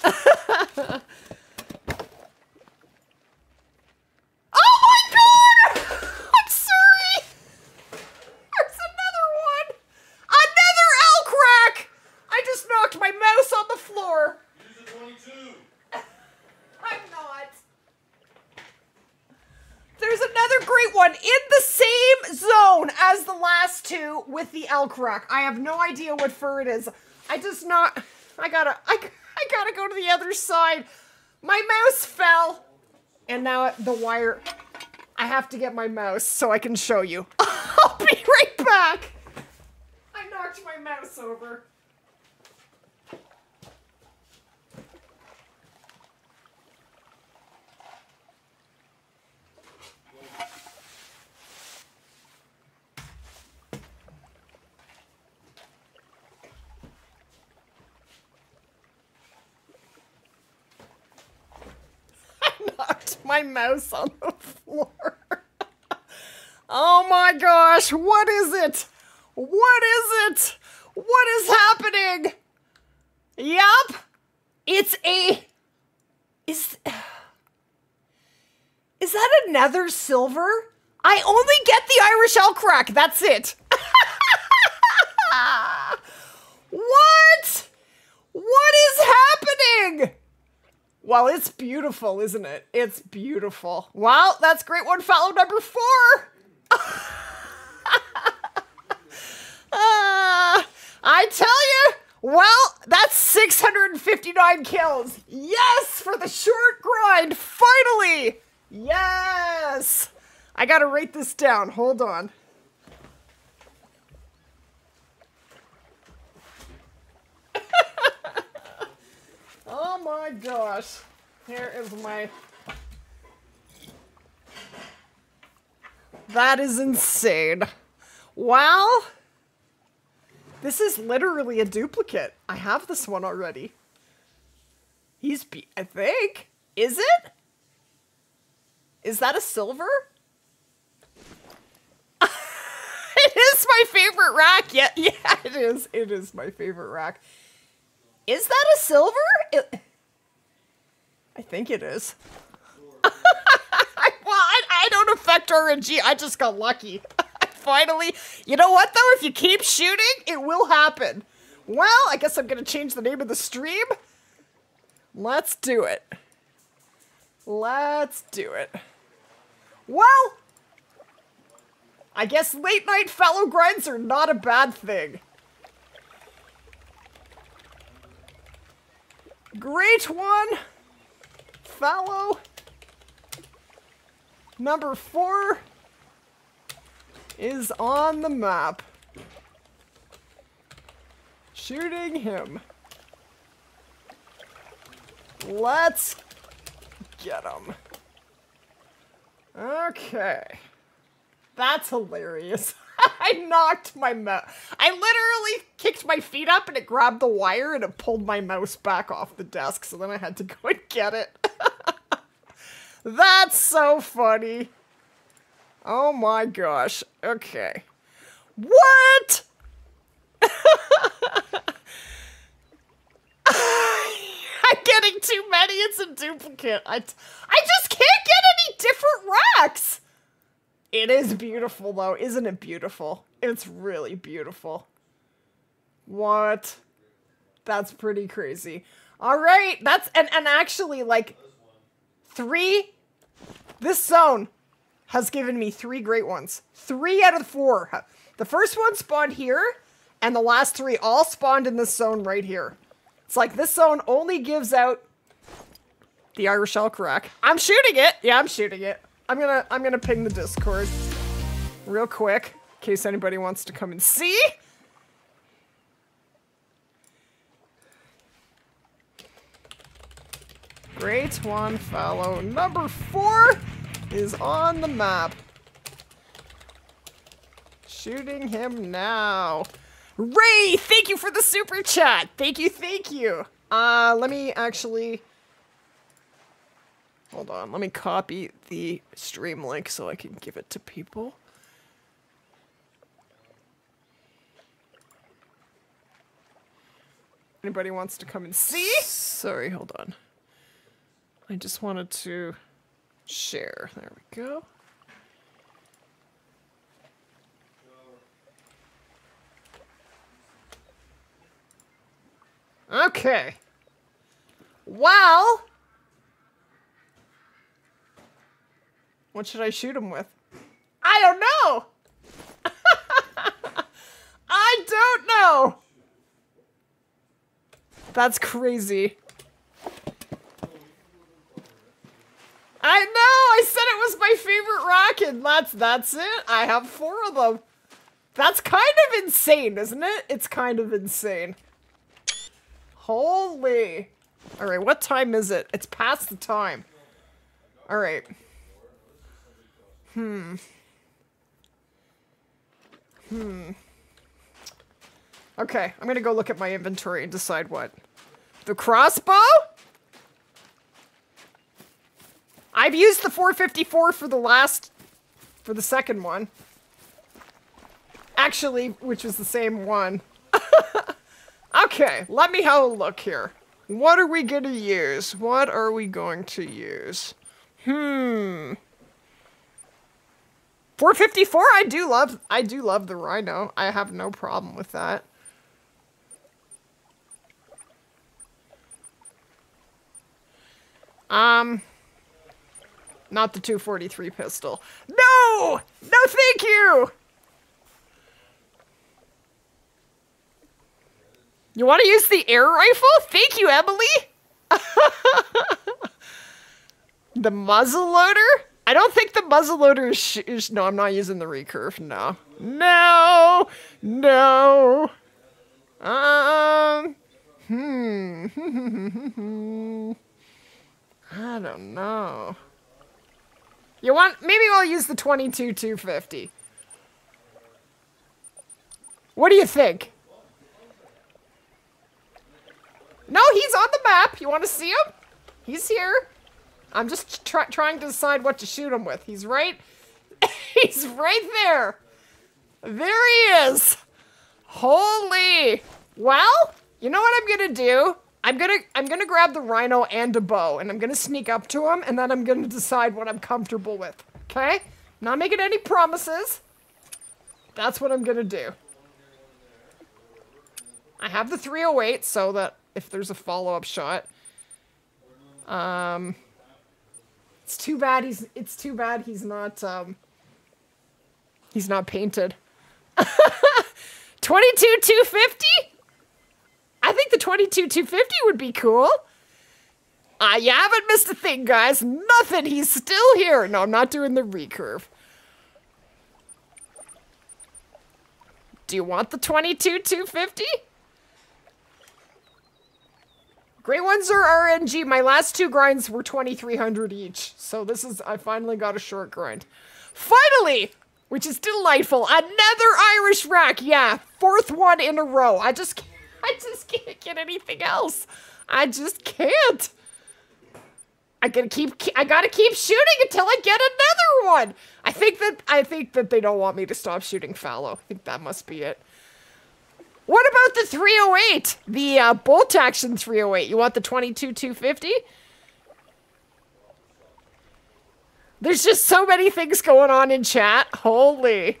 Oh my god! I'm sorry! There's another one! Another elk rack! I just knocked my mouse on the floor. I'm not. There's another great one in the same zone as the last two with the elk rock. I have no idea what fur it is. I just not. I gotta. I, I gotta go to the other side. My mouse fell, and now the wire. I have to get my mouse so I can show you. I'll be right back. I knocked my mouse over. My mouse on the floor. Oh my gosh, what is it? What is it? What is happening? Yup. It's a is Is that another silver? I only get the Irish elk rack. That's it. What? What is happening? Well, it's beautiful, isn't it? It's beautiful. Wow, that's great one, follow number four. uh, I tell you, well, that's six hundred fifty-nine kills. Yes, for the short grind, finally. Yes. I gotta write this down, hold on. Oh my gosh, here is my, that is insane. Wow, this is literally a duplicate. I have this one already. He's, be I think, is it? Is that a silver? It is That's my favorite rock. Yeah, yeah, it is. It is my favorite rock. Is that a silver? It, I think it is. I, well, I, I don't affect R N G. I just got lucky. Finally. You know what, though? If you keep shooting, it will happen. Well, I guess I'm going to change the name of the stream. Let's do it. Let's do it. Well, I guess late night fallow grinds are not a bad thing. Great one. Fallow. Number four is on the map. Shooting him. Let's get him. Okay. That's hilarious. I knocked my mouse. I literally kicked my feet up and it grabbed the wire and it pulled my mouse back off the desk. So then I had to go and get it. That's so funny. Oh my gosh. Okay. What? I'm getting too many. It's a duplicate. I, t I just can't get any different rocks. It is beautiful, though. Isn't it beautiful? It's really beautiful. What? That's pretty crazy. All right. That's, and, and actually, like, three, this zone has given me three great ones. Three out of four. The first one spawned here, and the last three all spawned in this zone right here. It's like this zone only gives out the Irish elk rack. I'm shooting it. Yeah, I'm shooting it. I'm gonna, I'm gonna ping the Discord real quick in case anybody wants to come and see. Great one, fallow. Number four is on the map. Shooting him now. Ray, thank you for the super chat. Thank you, thank you. Uh, let me actually... Hold on, let me copy the stream link so I can give it to people. Anybody wants to come and see? Sorry, hold on. I just wanted to share. There we go. Okay. Well... What should I shoot him with? I don't know! I don't know! That's crazy. I know! I said it was my favorite rock and that's, that's it. I have four of them. That's kind of insane, isn't it? It's kind of insane. Holy. Alright, what time is it? It's past the time. Alright. Hmm. Hmm. Okay, I'm gonna go look at my inventory and decide what. The crossbow? I've used the four fifty-four for the last, for the second one. Actually, which was the same one. Okay, let me have a look here. What are we gonna use? What are we going to use? Hmm. four fifty-four, I do love, I do love the rhino. I have no problem with that. Um, not the two forty-three pistol. No! No, thank you! You want to use the air rifle? Thank you, Emily! The muzzle loader? I don't think the muzzleloader is, sh is- no, I'm not using the recurve, no. No! No! Um... Hmm... I don't know. You want- maybe I'll use the twenty-two two fifty. What do you think? No, he's on the map! You want to see him? He's here! I'm just try trying to decide what to shoot him with. He's right... He's right there! There he is. Holy. Well, you know what I'm gonna do? I'm gonna I'm gonna grab the rhino and a bow, and I'm gonna sneak up to him, and then I'm gonna decide what I'm comfortable with. Okay? Not making any promises. That's what I'm gonna do. I have the three oh eight so that if there's a follow-up shot. Um It's too bad he's it's too bad he's not um he's not painted. twenty-two two fifty? I think the twenty-two two fifty would be cool. Uh, you haven't missed a thing, guys. Nothing. He's still here. No, I'm not doing the recurve. Do you want the twenty-two two fifty? Great ones are R N G. My last two grinds were twenty-three hundred each. So this is, I finally got a short grind. Finally! Which is delightful. Another Irish rack. Yeah, fourth one in a row. I just can't, I just can't get anything else. I just can't. I gotta keep. I gotta keep shooting until I get another one. I think that. I think that they don't want me to stop shooting fallow. I think that must be it. What about the three oh eight? The uh, bolt action three oh eight. You want the twenty-two two fifty? There's just so many things going on in chat. Holy.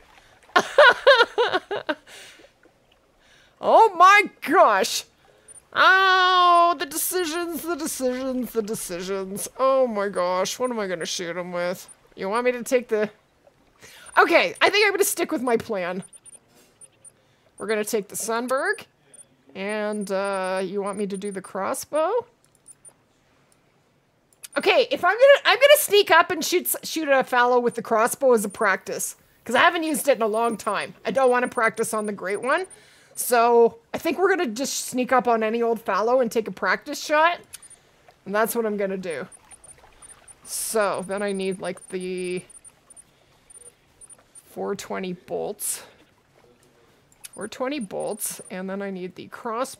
Oh my gosh. Oh, the decisions, the decisions, the decisions. Oh my gosh. What am I going to shoot him with? You want me to take the... Okay, I think I'm going to stick with my plan. We're going to take the Sunberg. And uh, you want me to do the crossbow? Okay, if I'm gonna, I'm gonna sneak up and shoot shoot a fallow with the crossbow as a practice, because I haven't used it in a long time. I don't want to practice on the great one, so I think we're gonna just sneak up on any old fallow and take a practice shot, and that's what I'm gonna do. So then I need like the four twenty bolts, four twenty bolts, and then I need the cross.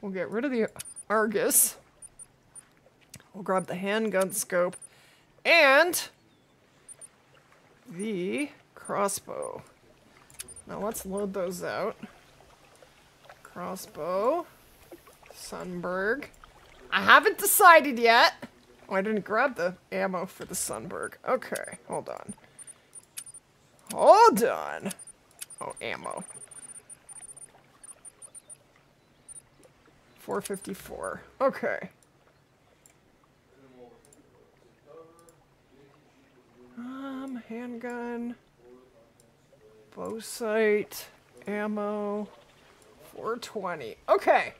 We'll get rid of the Argus. We'll grab the handgun scope and the crossbow. Now let's load those out. Crossbow, Sunberg. I haven't decided yet. Oh, I didn't grab the ammo for the Sunberg. Okay, hold on. Hold on. Oh, ammo. four fifty-four. Okay. Um, handgun, bow sight, ammo, four twenty. Okay.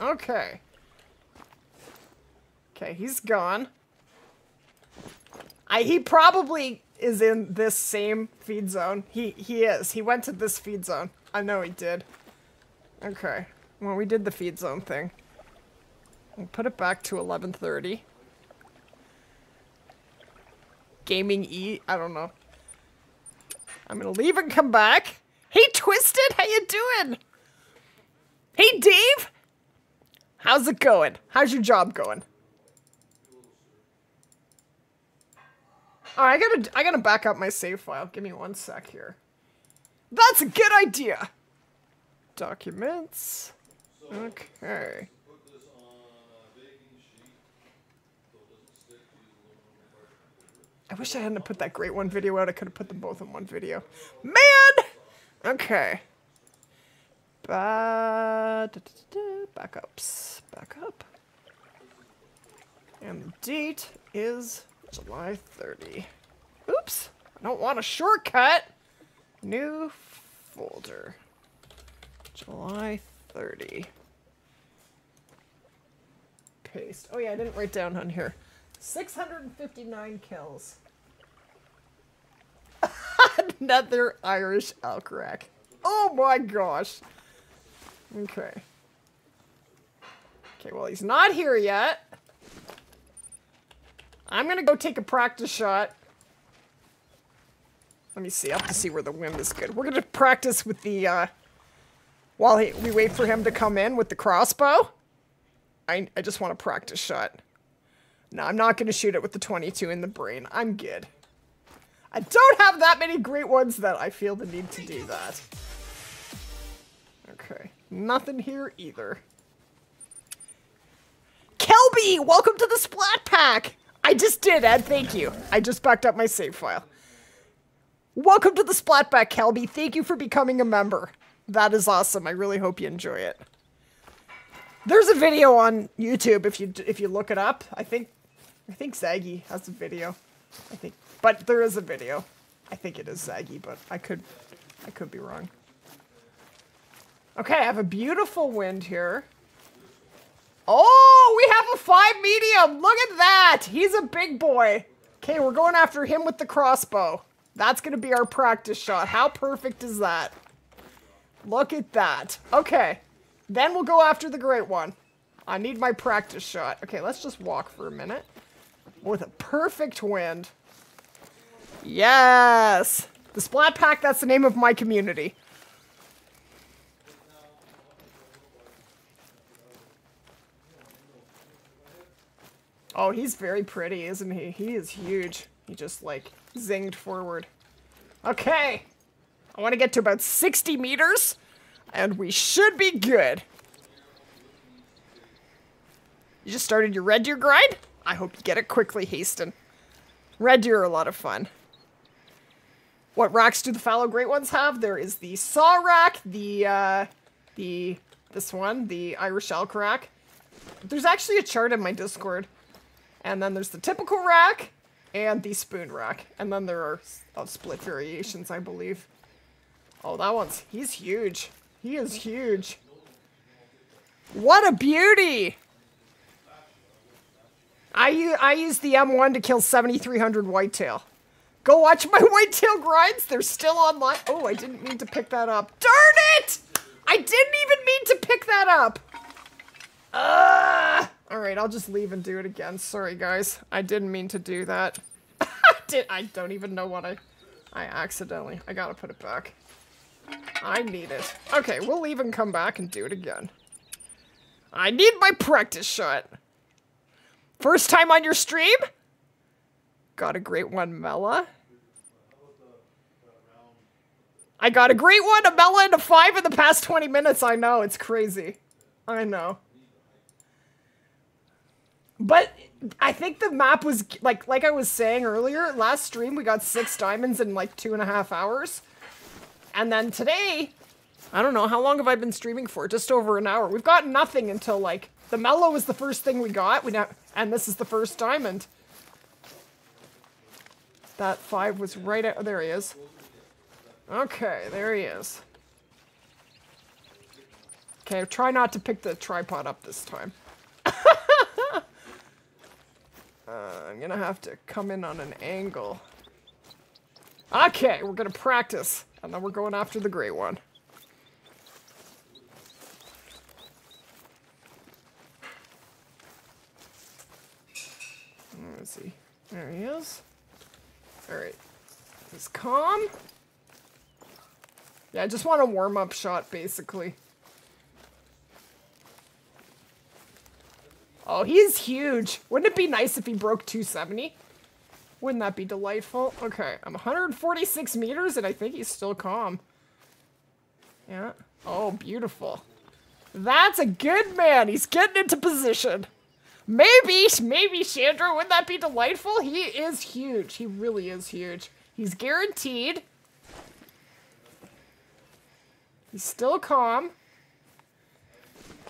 Okay. Okay, he's gone. I, he probably is in this same feed zone. He, he is. He went to this feed zone. I know he did. Okay. Well, we did the feed zone thing. We'll put it back to eleven thirty. Gaming E, I don't know. I'm gonna leave and come back. Hey, Twisted, how you doing? Hey, Dave, how's it going? How's your job going? All right, I gotta, I gotta back up my save file. Give me one sec here. That's a good idea. Documents. Okay. I wish I hadn't put that great one video out. I could have put them both in one video. Man! Okay. Ba da, da, da, backups. Back up. And the date is July thirtieth. Oops. I don't want a shortcut. New folder. July thirtieth. Paste. Oh yeah, I didn't write down on here. six hundred fifty-nine kills. Another Irish Alcrack. Oh my gosh. Okay. Okay, well, he's not here yet. I'm gonna go take a practice shot. Let me see. I have to see where the wind is good. We're gonna practice with the, uh, while he, we wait for him to come in with the crossbow. I, I just want a practice shot. No, I'm not going to shoot it with the twenty-two in the brain. I'm good. I don't have that many great ones that I feel the need to do that. Okay, nothing here either. Kelby, welcome to the Splat Pack! I just did, Ed, thank you. I just backed up my save file. Welcome to the Splat Pack, Kelby. Thank you for becoming a member. That is awesome. I really hope you enjoy it. There's a video on YouTube if you if you look it up. I think I think Zaggy has a video. I think, but there is a video. I think it is Zaggy, but I could I could be wrong. Okay, I have a beautiful wind here. Oh, we have a five medium. Look at that. He's a big boy. Okay, we're going after him with the crossbow. That's going to be our practice shot. How perfect is that? Look at that. Okay. Then we'll go after the great one. I need my practice shot. Okay, let's just walk for a minute. With a perfect wind. Yes. The Splat Pack, that's the name of my community. Oh, he's very pretty, isn't he? He is huge. He just, like, zinged forward. Okay. I want to get to about sixty meters, and we should be good. You just started your red deer grind? I hope you get it quickly, Haston. Red deer are a lot of fun. What racks do the fallow great ones have? There is the saw rack, the, uh, the, this one, the Irish elk rack. There's actually a chart in my Discord. And then there's the typical rack, and the spoon rack. And then there are oh, split variations, I believe. Oh, that one's... He's huge. He is huge. What a beauty! I, I used the M one to kill seventy-three hundred whitetail. Go watch my whitetail grinds. They're still online. Oh, I didn't mean to pick that up. Darn it! I didn't even mean to pick that up! Uh, Alright, I'll just leave and do it again. Sorry, guys. I didn't mean to do that. I, did, I don't even know what I... I accidentally... I gotta put it back. I need it. Okay, we'll leave and come back and do it again. I need my practice shot. First time on your stream? Got a great one, Mella. I got a great one, a Mella, and a five in the past twenty minutes. I know, it's crazy. I know. But I think the map was, like like I was saying earlier, last stream we got six diamonds in like two and a half hours. And then today, I don't know, how long have I been streaming for? Just over an hour. We've got nothing until like, the mellow was the first thing we got, we now, and this is the first diamond. That five was right out, oh, there he is. Okay, there he is. Okay, try not to pick the tripod up this time. Uh, I'm gonna have to come in on an angle. Okay, we're gonna practice, and then we're going after the gray one. Let's see. There he is. Alright. He's calm. Yeah, I just want a warm-up shot, basically. Oh, he's huge. Wouldn't it be nice if he broke two seventy? Wouldn't that be delightful? Okay, I'm one hundred forty-six meters and I think he's still calm. Yeah. Oh, beautiful. That's a good man. He's getting into position. Maybe, maybe, Chandra, wouldn't that be delightful? He is huge. He really is huge. He's guaranteed. He's still calm.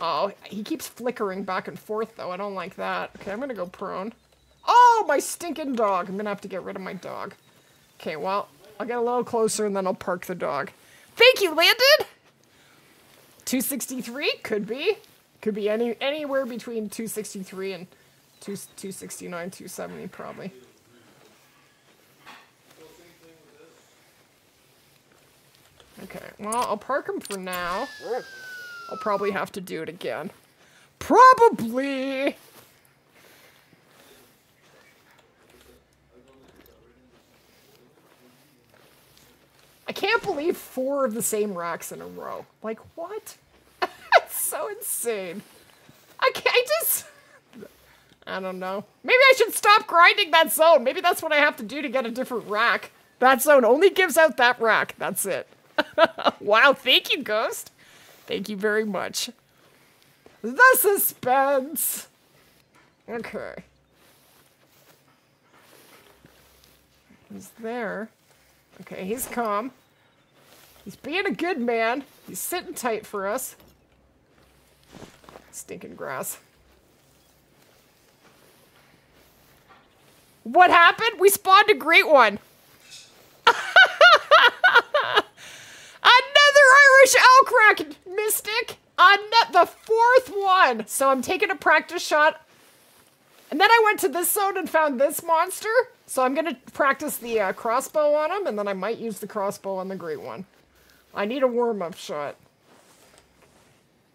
Oh, he keeps flickering back and forth, though. I don't like that. Okay, I'm gonna go prone. Oh, my stinking dog! I'm gonna have to get rid of my dog. Okay, well, I'll get a little closer and then I'll park the dog. Thank you, Landon! two sixty-three? Could be. Could be any anywhere between two sixty-three and two sixty-nine, two seventy, probably. Okay, well, I'll park him for now. I'll probably have to do it again. Probably! I can't believe four of the same racks in a row. Like, what? That's so insane. I can't, I just... I don't know. Maybe I should stop grinding that zone. Maybe that's what I have to do to get a different rack. That zone only gives out that rock. That's it. Wow, thank you, Ghost. Thank you very much. The suspense. Okay. He's there. Okay, he's calm. He's being a good man. He's sitting tight for us. Stinking grass. What happened? We spawned a great one. Another Irish elk rack, Mystic. On the fourth one. So I'm taking a practice shot. And then I went to this zone and found this monster. So I'm going to practice the uh, crossbow on him. And then I might use the crossbow on the great one. I need a warm-up shot.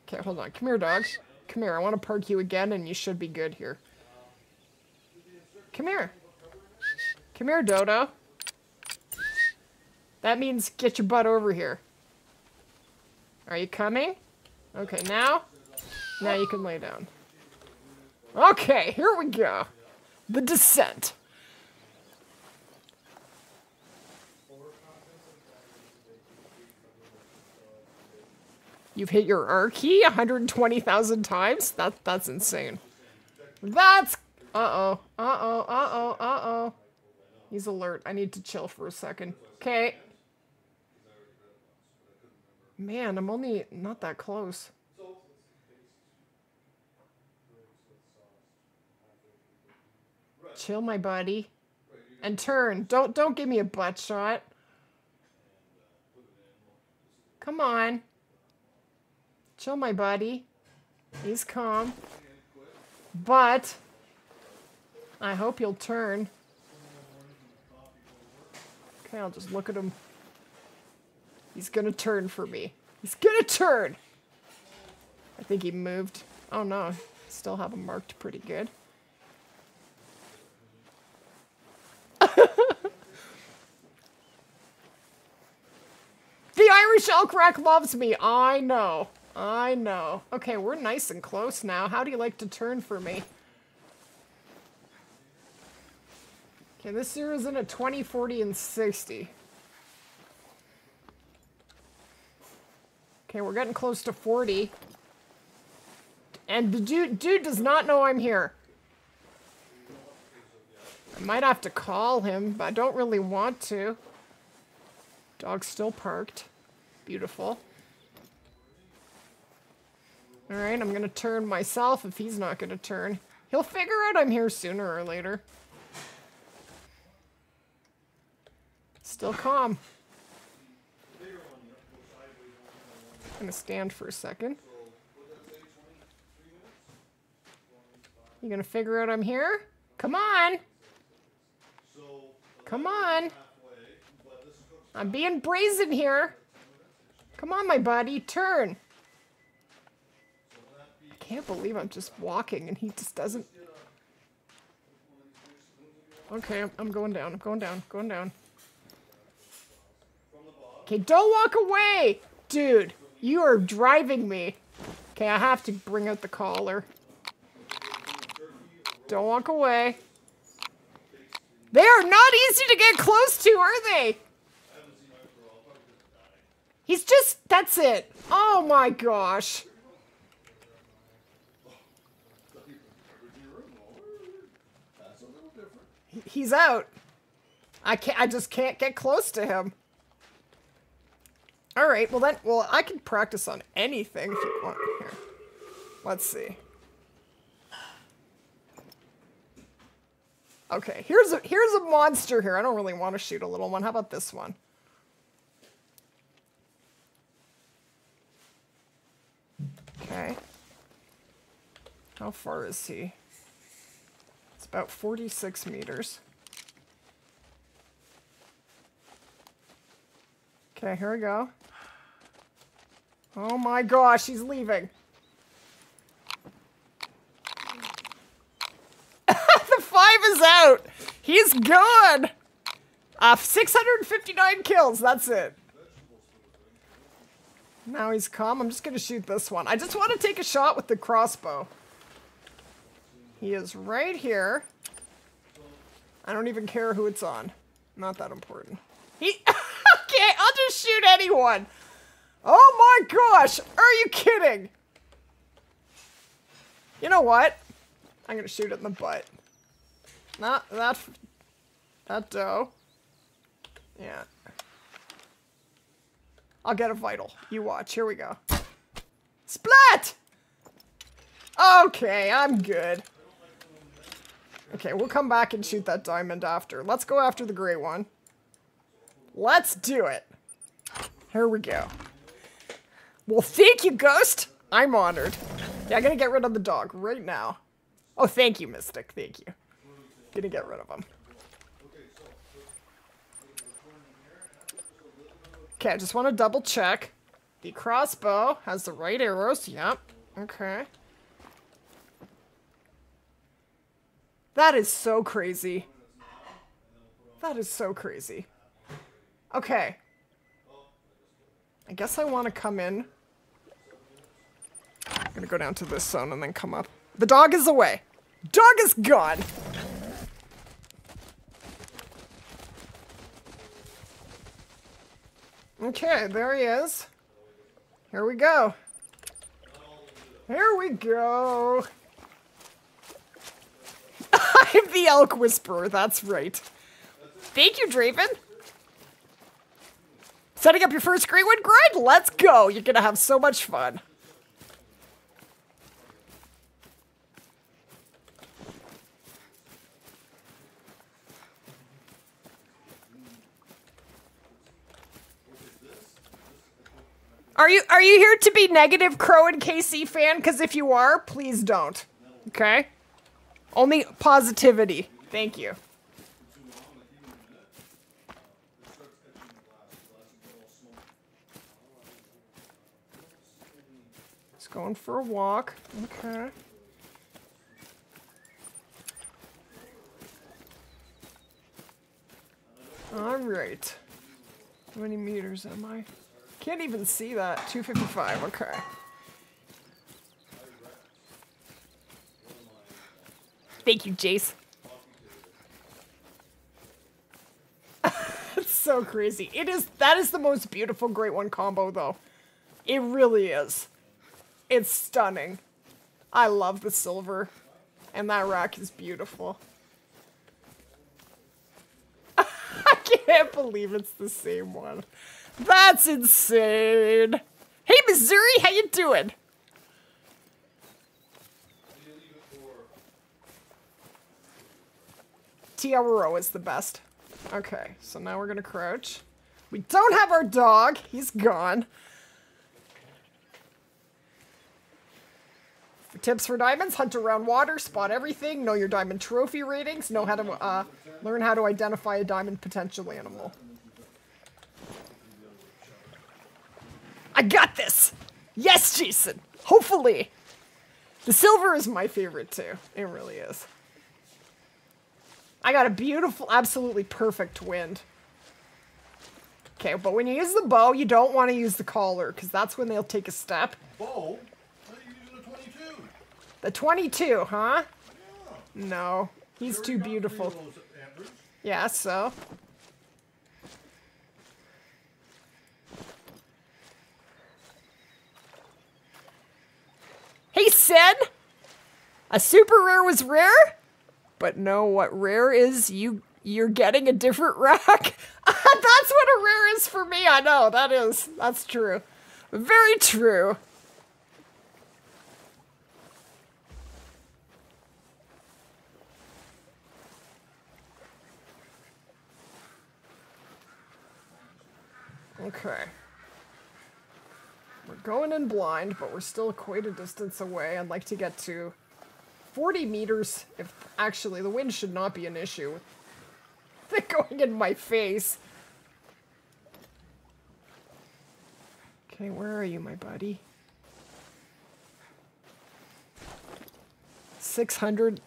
Okay, hold on. Come here, dog. Come here. I want to park you again, and you should be good here. Come here. Come here, Dodo. That means get your butt over here. Are you coming? Okay, now? Now you can lay down. Okay, here we go. The descent. You've hit your R key one hundred twenty thousand times? That, that's insane. That's... Uh-oh. Uh-oh. Uh-oh. Uh-oh. He's alert. I need to chill for a second. Okay. Man, I'm only not that close. Chill, my buddy. And turn. Don't don't give me a butt shot. Come on. Chill, my buddy. He's calm. But I hope you'll turn. Okay, I'll just look at him. He's gonna turn for me. He's gonna turn! I think he moved. Oh no, still have him marked pretty good. The Irish elk rack loves me. I know. I know. Okay, we're nice and close now. How do you like to turn for me? Okay, this here is in a twenty, forty, and sixty. Okay, we're getting close to forty. And the dude, dude does not know I'm here. I might have to call him, but I don't really want to. Dog's still parked. Beautiful. Alright, I'm gonna turn myself if he's not gonna turn. He'll figure out I'm here sooner or later. Still calm. I'm gonna stand for a second. You gonna figure out I'm here? Come on! Come on! I'm being brazen here! Come on, my buddy, turn! I can't believe I'm just walking and he just doesn't... Okay, I'm going down, I'm going down, going down. Okay, don't walk away! Dude! You are driving me. Okay, I have to bring out the collar. Don't walk away. They are not easy to get close to, are they? He's just... That's it. Oh my gosh. He's out. I can't... I just can't get close to him. All right, well then, well, I can practice on anything if you want here. Let's see. Okay, here's a, here's a monster here. I don't really want to shoot a little one. How about this one? Okay. How far is he? It's about forty-six meters. Okay, here we go. Oh my gosh, he's leaving. The five is out. He's gone. Uh, six hundred fifty-nine kills, that's it. Now he's calm. I'm just going to shoot this one. I just want to take a shot with the crossbow. He is right here. I don't even care who it's on. Not that important. He okay, I'll just shoot anyone. Oh my gosh! Are you kidding? You know what? I'm gonna shoot it in the butt. Not that. That dough. Yeah. I'll get a vital. You watch. Here we go. Splat! Okay, I'm good. Okay, we'll come back and shoot that diamond after. Let's go after the gray one. Let's do it. Here we go. Well, thank you, Ghost. I'm honored. Yeah, I'm gonna get rid of the dog right now. Oh, thank you, Mystic. Thank you. Gonna get rid of him. Okay, I just want to double check. The crossbow has the right arrows. Yep. Okay. That is so crazy. That is so crazy. Okay. I guess I want to come in. I'm gonna go down to this zone and then come up. The dog is away. Dog is gone. Okay, there he is. Here we go. Here we go. I'm the elk whisperer, that's right. Thank you, Draven. Setting up your first great one grind? Let's go. You're gonna have so much fun. Are you are you here to be negative Crow and K C fan? Because if you are, please don't. Okay? Only positivity. Thank you. Just going for a walk. Okay. All right. How many meters am I? Can't even see that. two fifty-five, okay. Thank you, Jace. It's so crazy. It is, that is the most beautiful Great One combo, though. It really is. It's stunning. I love the silver. And that rock is beautiful. I can't believe it's the same one. That's insane. Hey, Missouri, how you doing? Te Awaroa is the best. Okay, so now we're gonna crouch. We don't have our dog. He's gone. For tips for diamonds, hunt around water, spot everything, know your diamond trophy ratings, know how to uh, learn how to identify a diamond potential animal. I got this! Yes, Jason! Hopefully! The silver is my favorite, too. It really is. I got a beautiful, absolutely perfect wind. Okay, but when you use the bow, you don't want to use the collar, because that's when they'll take a step. Bow? Why are you using the twenty-two? The twenty-two, huh? Yeah. No. He's too beautiful. Yeah, so... Hey, Sen! A super rare was rare? But no, what rare is, you, you're getting a different rack. That's what a rare is for me, I know, that is. That's true. Very true. Okay. We're going in blind, but we're still quite a distance away. I'd like to get to forty meters. If actually, the wind should not be an issue. They're going in my face. Okay, where are you, my buddy? six hundred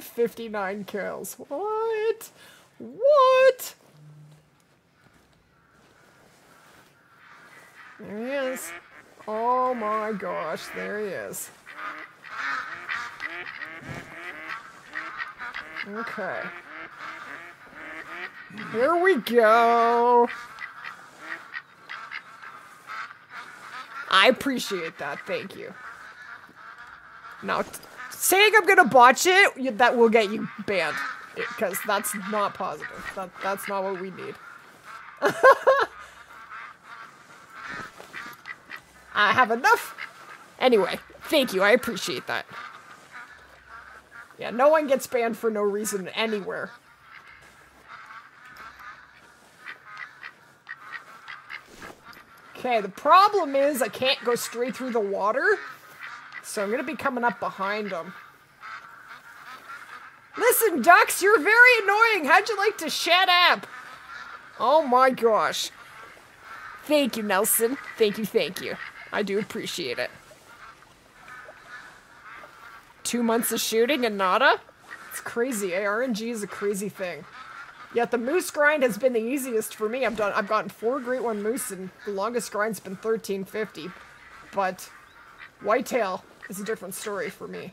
fifty-nine kills. What? What? There he is. Oh my gosh, there he is. Okay. Here we go. I appreciate that. Thank you. Now, saying I'm gonna botch it, that will get you banned. Because that's not positive. That, that's not what we need. I have enough. Anyway, thank you. I appreciate that. Yeah, no one gets banned for no reason anywhere. Okay, the problem is I can't go straight through the water. So I'm going to be coming up behind them. Listen, ducks, you're very annoying. How'd you like to shut up? Oh my gosh. Thank you, Nelson. Thank you, thank you. I do appreciate it. Two months of shooting and nada? It's crazy. Eh? R N G is a crazy thing. Yet the moose grind has been the easiest for me. I've done. I've gotten four Great One moose, and the longest grind's been thirteen fifty. But whitetail is a different story for me.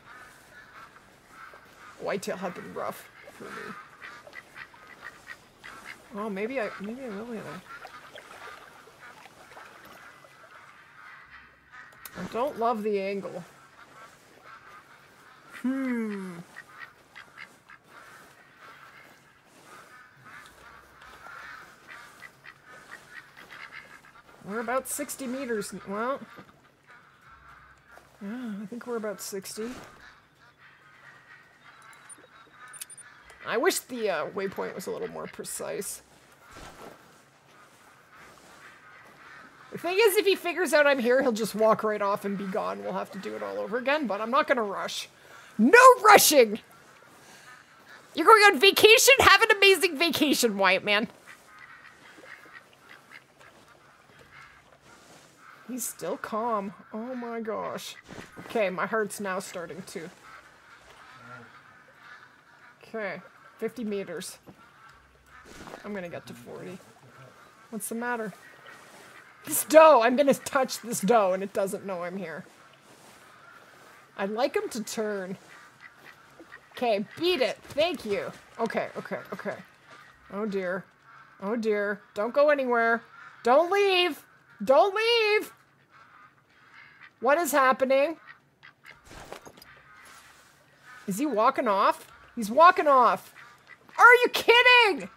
Whitetail had been rough for me. Oh, maybe I maybe I will. I don't love the angle. Hmm. We're about sixty meters. Well, yeah, I think we're about sixty. I wish the uh, waypoint was a little more precise. The thing is, if he figures out I'm here, he'll just walk right off and be gone. We'll have to do it all over again, but I'm not gonna rush. No rushing! You're going on vacation? Have an amazing vacation, Wyatt, man. He's still calm. Oh my gosh. Okay, my heart's now starting to. Okay, fifty meters. I'm gonna get to forty. What's the matter? This doe! I'm gonna touch this doe and it doesn't know I'm here. I'd like him to turn. Okay, beat it! Thank you! Okay, okay, okay. Oh dear. Oh dear. Don't go anywhere. Don't leave! Don't leave! What is happening? Is he walking off? He's walking off. Are you kidding?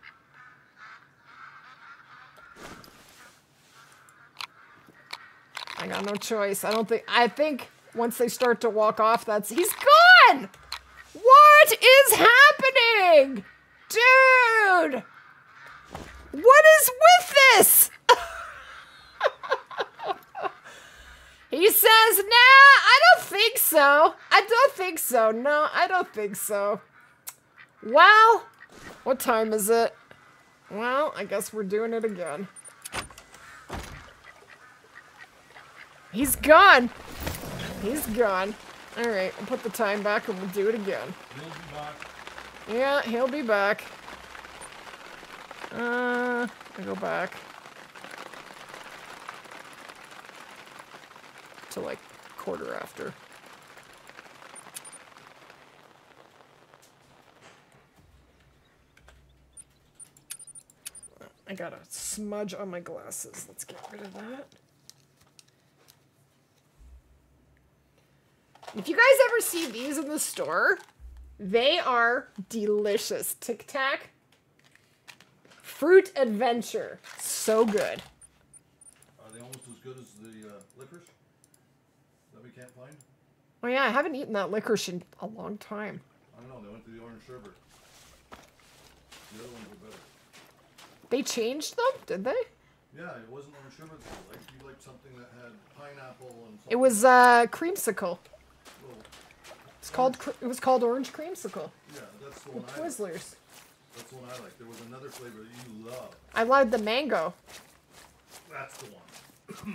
I got no choice. I don't think, I think once they start to walk off, that's, he's gone! What is happening? Dude! What is with this? He says, nah, I don't think so. I don't think so. No, I don't think so. Well, what time is it? Well, I guess we're doing it again. He's gone. He's gone. All right, we'll put the time back and we'll do it again. He'll be back. Yeah, he'll be back. Uh, I go back. To like quarter after. I got a smudge on my glasses. Let's get rid of that. If you guys ever see these in the store, they are delicious. Tic Tac Fruit Adventure. So good. Are they almost as good as the uh, licorice that we can't find? Oh yeah, I haven't eaten that licorice in a long time. I don't know. They went to the orange sherbet. The other ones were better. They changed them, did they? Yeah, it wasn't orange sherbet. Like you liked something that had pineapple and. Something. It was uh, creamsicle. Oh. It's called. It was called orange creamsicle. Yeah, that's the one. With I Twizzlers. Like. That's the one I like. There was another flavor that you loved. I loved the mango. That's the one.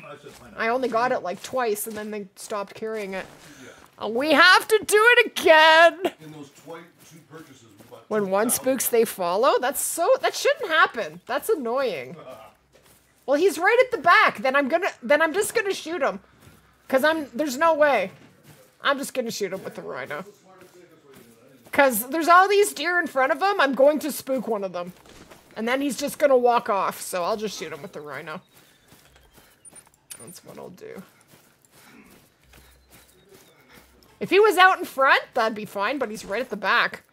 I said pineapple. I only got it like twice, and then they stopped carrying it. Yeah. And we have to do it again. In those twi two purchases. When one spooks, they follow? That's so... That shouldn't happen. That's annoying. Well, he's right at the back. Then I'm gonna... Then I'm just gonna shoot him. Because I'm... There's no way. I'm just gonna shoot him with the rhino. Because there's all these deer in front of him. I'm going to spook one of them. And then he's just gonna walk off, so I'll just shoot him with the rhino. That's what I'll do. If he was out in front, that'd be fine, but he's right at the back.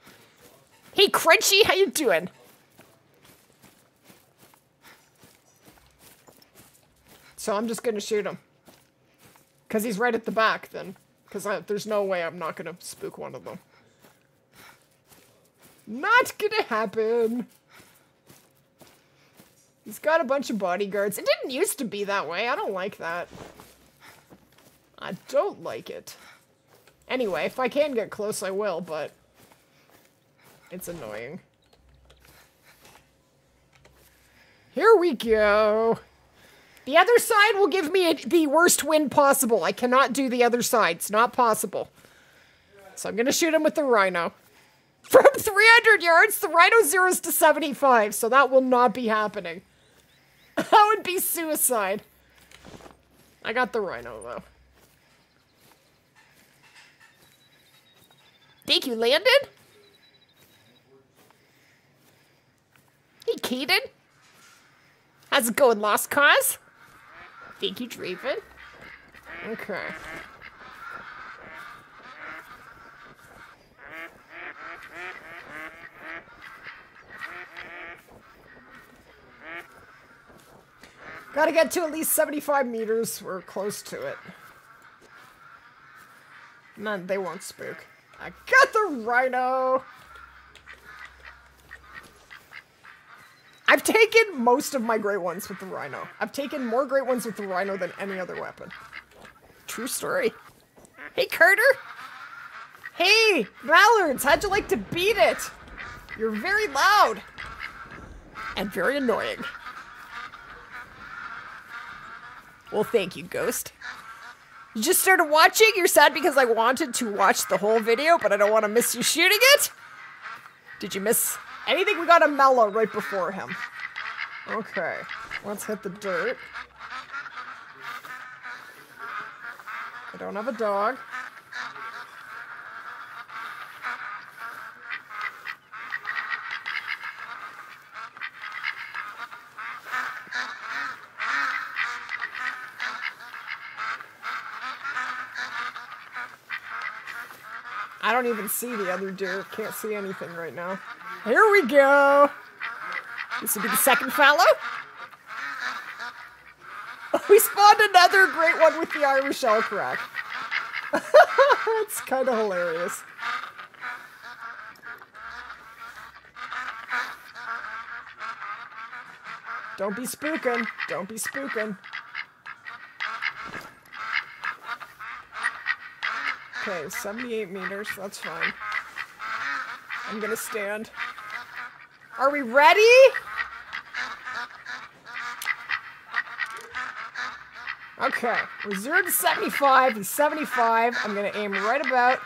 Hey, Crunchy, how you doing? So I'm just gonna shoot him. Because he's right at the back, then. Because there's no way I'm not gonna spook one of them. Not gonna happen. He's got a bunch of bodyguards. It didn't used to be that way. I don't like that. I don't like it. Anyway, if I can get close, I will, but it's annoying. Here we go. The other side will give me a, the worst win possible. I cannot do the other side. It's not possible. So I'm gonna shoot him with the rhino. From three hundred yards, the rhino zeros to seventy-five, so that will not be happening. That would be suicide. I got the rhino, though. Think you landed? Hey, Kaden. How's it going, Lost Cause? Think you Draven. Okay. Gotta get to at least seventy-five meters. We're close to it. None, they won't spook. I got the rhino! I've taken most of my great ones with the rhino. I've taken more great ones with the rhino than any other weapon. True story. Hey, Carter! Hey, Mallards! How'd you like to beat it? You're very loud. And very annoying. Well, thank you, Ghost. You just started watching? You're sad because I wanted to watch the whole video, but I don't want to miss you shooting it? Did you miss anything? We got a mellow right before him. Okay, let's hit the dirt. I don't have a dog. I don't even see the other deer. Can't see anything right now. Here we go. This will be the second fallow. We spawned another great one with the Irish elk crack. It's kind of hilarious. Don't be spooking. Don't be spooking. Okay, seventy-eight meters, that's fine. I'm gonna stand. Are we ready? Okay, we're zero to seventy-five, he's seventy-five. I'm gonna aim right about.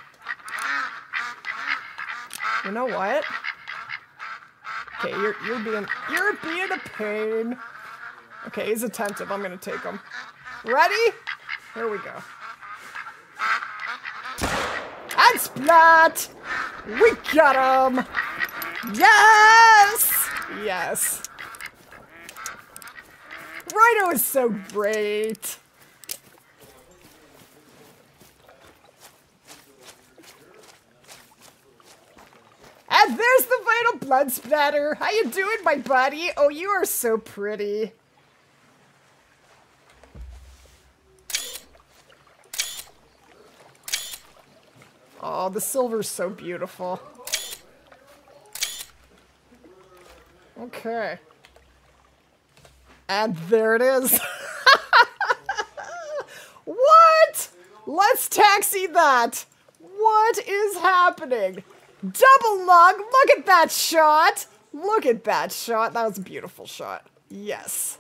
You know what? Okay, you're, you're being, you're being a pain. Okay, he's attentive, I'm gonna take him. Ready? Here we go. Splat! We got him! Yes! Yes. Rhino is so great. And there's the vital blood splatter. How you doing, my buddy? Oh, you are so pretty. Oh, the silver's so beautiful. Okay. And there it is. What? Let's taxi that. What is happening? Double lung. Look at that shot. Look at that shot. That was a beautiful shot. Yes.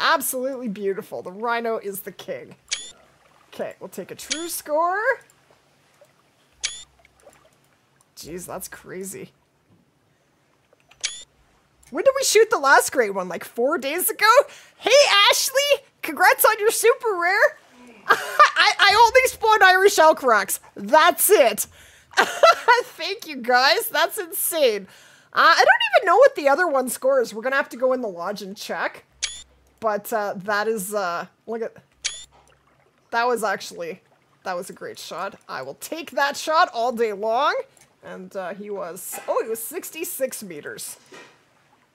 Absolutely beautiful. The rhino is the king. Okay, we'll take a true score. Jeez, that's crazy. When did we shoot the last great one? Like four days ago? Hey, Ashley! Congrats on your super rare! I, I only spawned Irish elk racks. That's it. Thank you, guys. That's insane. Uh, I don't even know what the other one scores. We're gonna have to go in the lodge and check. But uh, that is, uh, look at, that was actually, that was a great shot. I will take that shot all day long. And uh, he was, oh, he was sixty-six meters.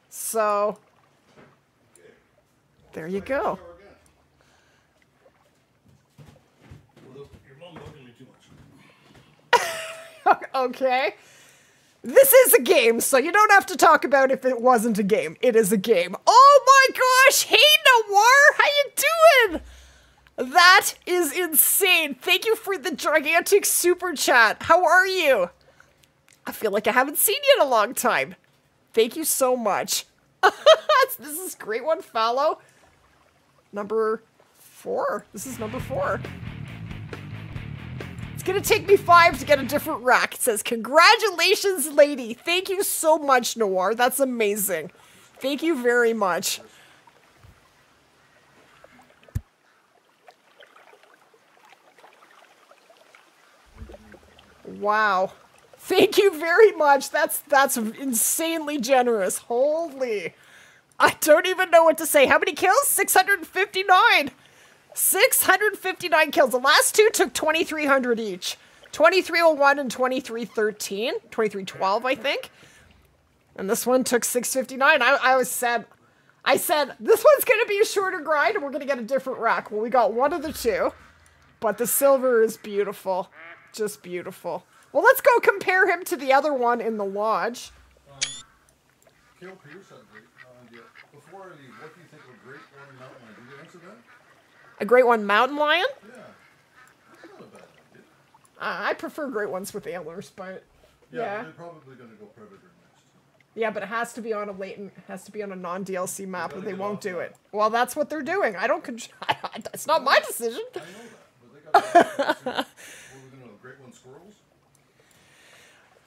So, there you go. Okay. This is a game, so you don't have to talk about if it wasn't a game. It is a game. Oh my gosh! Hey, Nawar! How you doing? That is insane. Thank you for the gigantic super chat. How are you? I feel like I haven't seen you in a long time. Thank you so much. This is a great one, Fallow. Number four. This is number four. It's gonna take me five to get a different rack. It says, congratulations, lady. Thank you so much, Noir. That's amazing. Thank you very much. Wow. Thank you very much. That's, that's insanely generous. Holy. I don't even know what to say. How many kills? six hundred fifty-nine. six hundred fifty-nine kills. The last two took twenty-three hundred each. twenty-three oh one and twenty-three thirteen. twenty-three twelve, I think. And this one took six fifty-nine. I, I was said, I said, this one's going to be a shorter grind and we're going to get a different rack. Well, we got one of the two. But the silver is beautiful. Just beautiful. Well, let's go compare him to the other one in the lodge. Um, Kale Pierce had great. Um, before I leave, what do you think of great mountain lion? Did you answer that? A great one mountain lion? Yeah. That's not a bad idea. Uh, I prefer great ones with antlers, but yeah. Yeah, they're probably gonna go predator next. Yeah, but it has to be on a Layton, has to be on a non-D L C map, or they won't do it. That. Well, that's what they're doing. I don't control. It's not my decision. I know that, but they got. What are we gonna do, great one squirrels?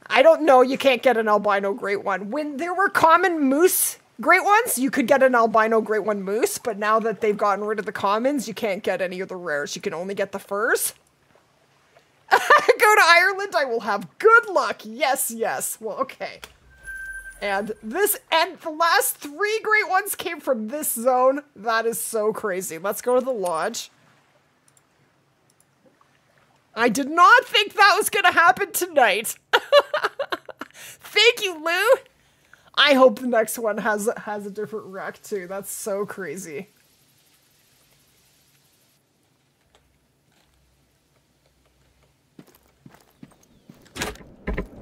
I don't know. You can't get an albino great one. When there were common moose great ones, you could get an albino great one moose, but now that they've gotten rid of the commons, you can't get any of the rares. You can only get the furs. Go to Ireland, I will have good luck. Yes, yes. Well, okay. And this, and the last three great ones came from this zone. That is so crazy. Let's go to the lodge. I did not think that was going to happen tonight. Thank you, Lou. I hope the next one has has a different rack too. That's so crazy.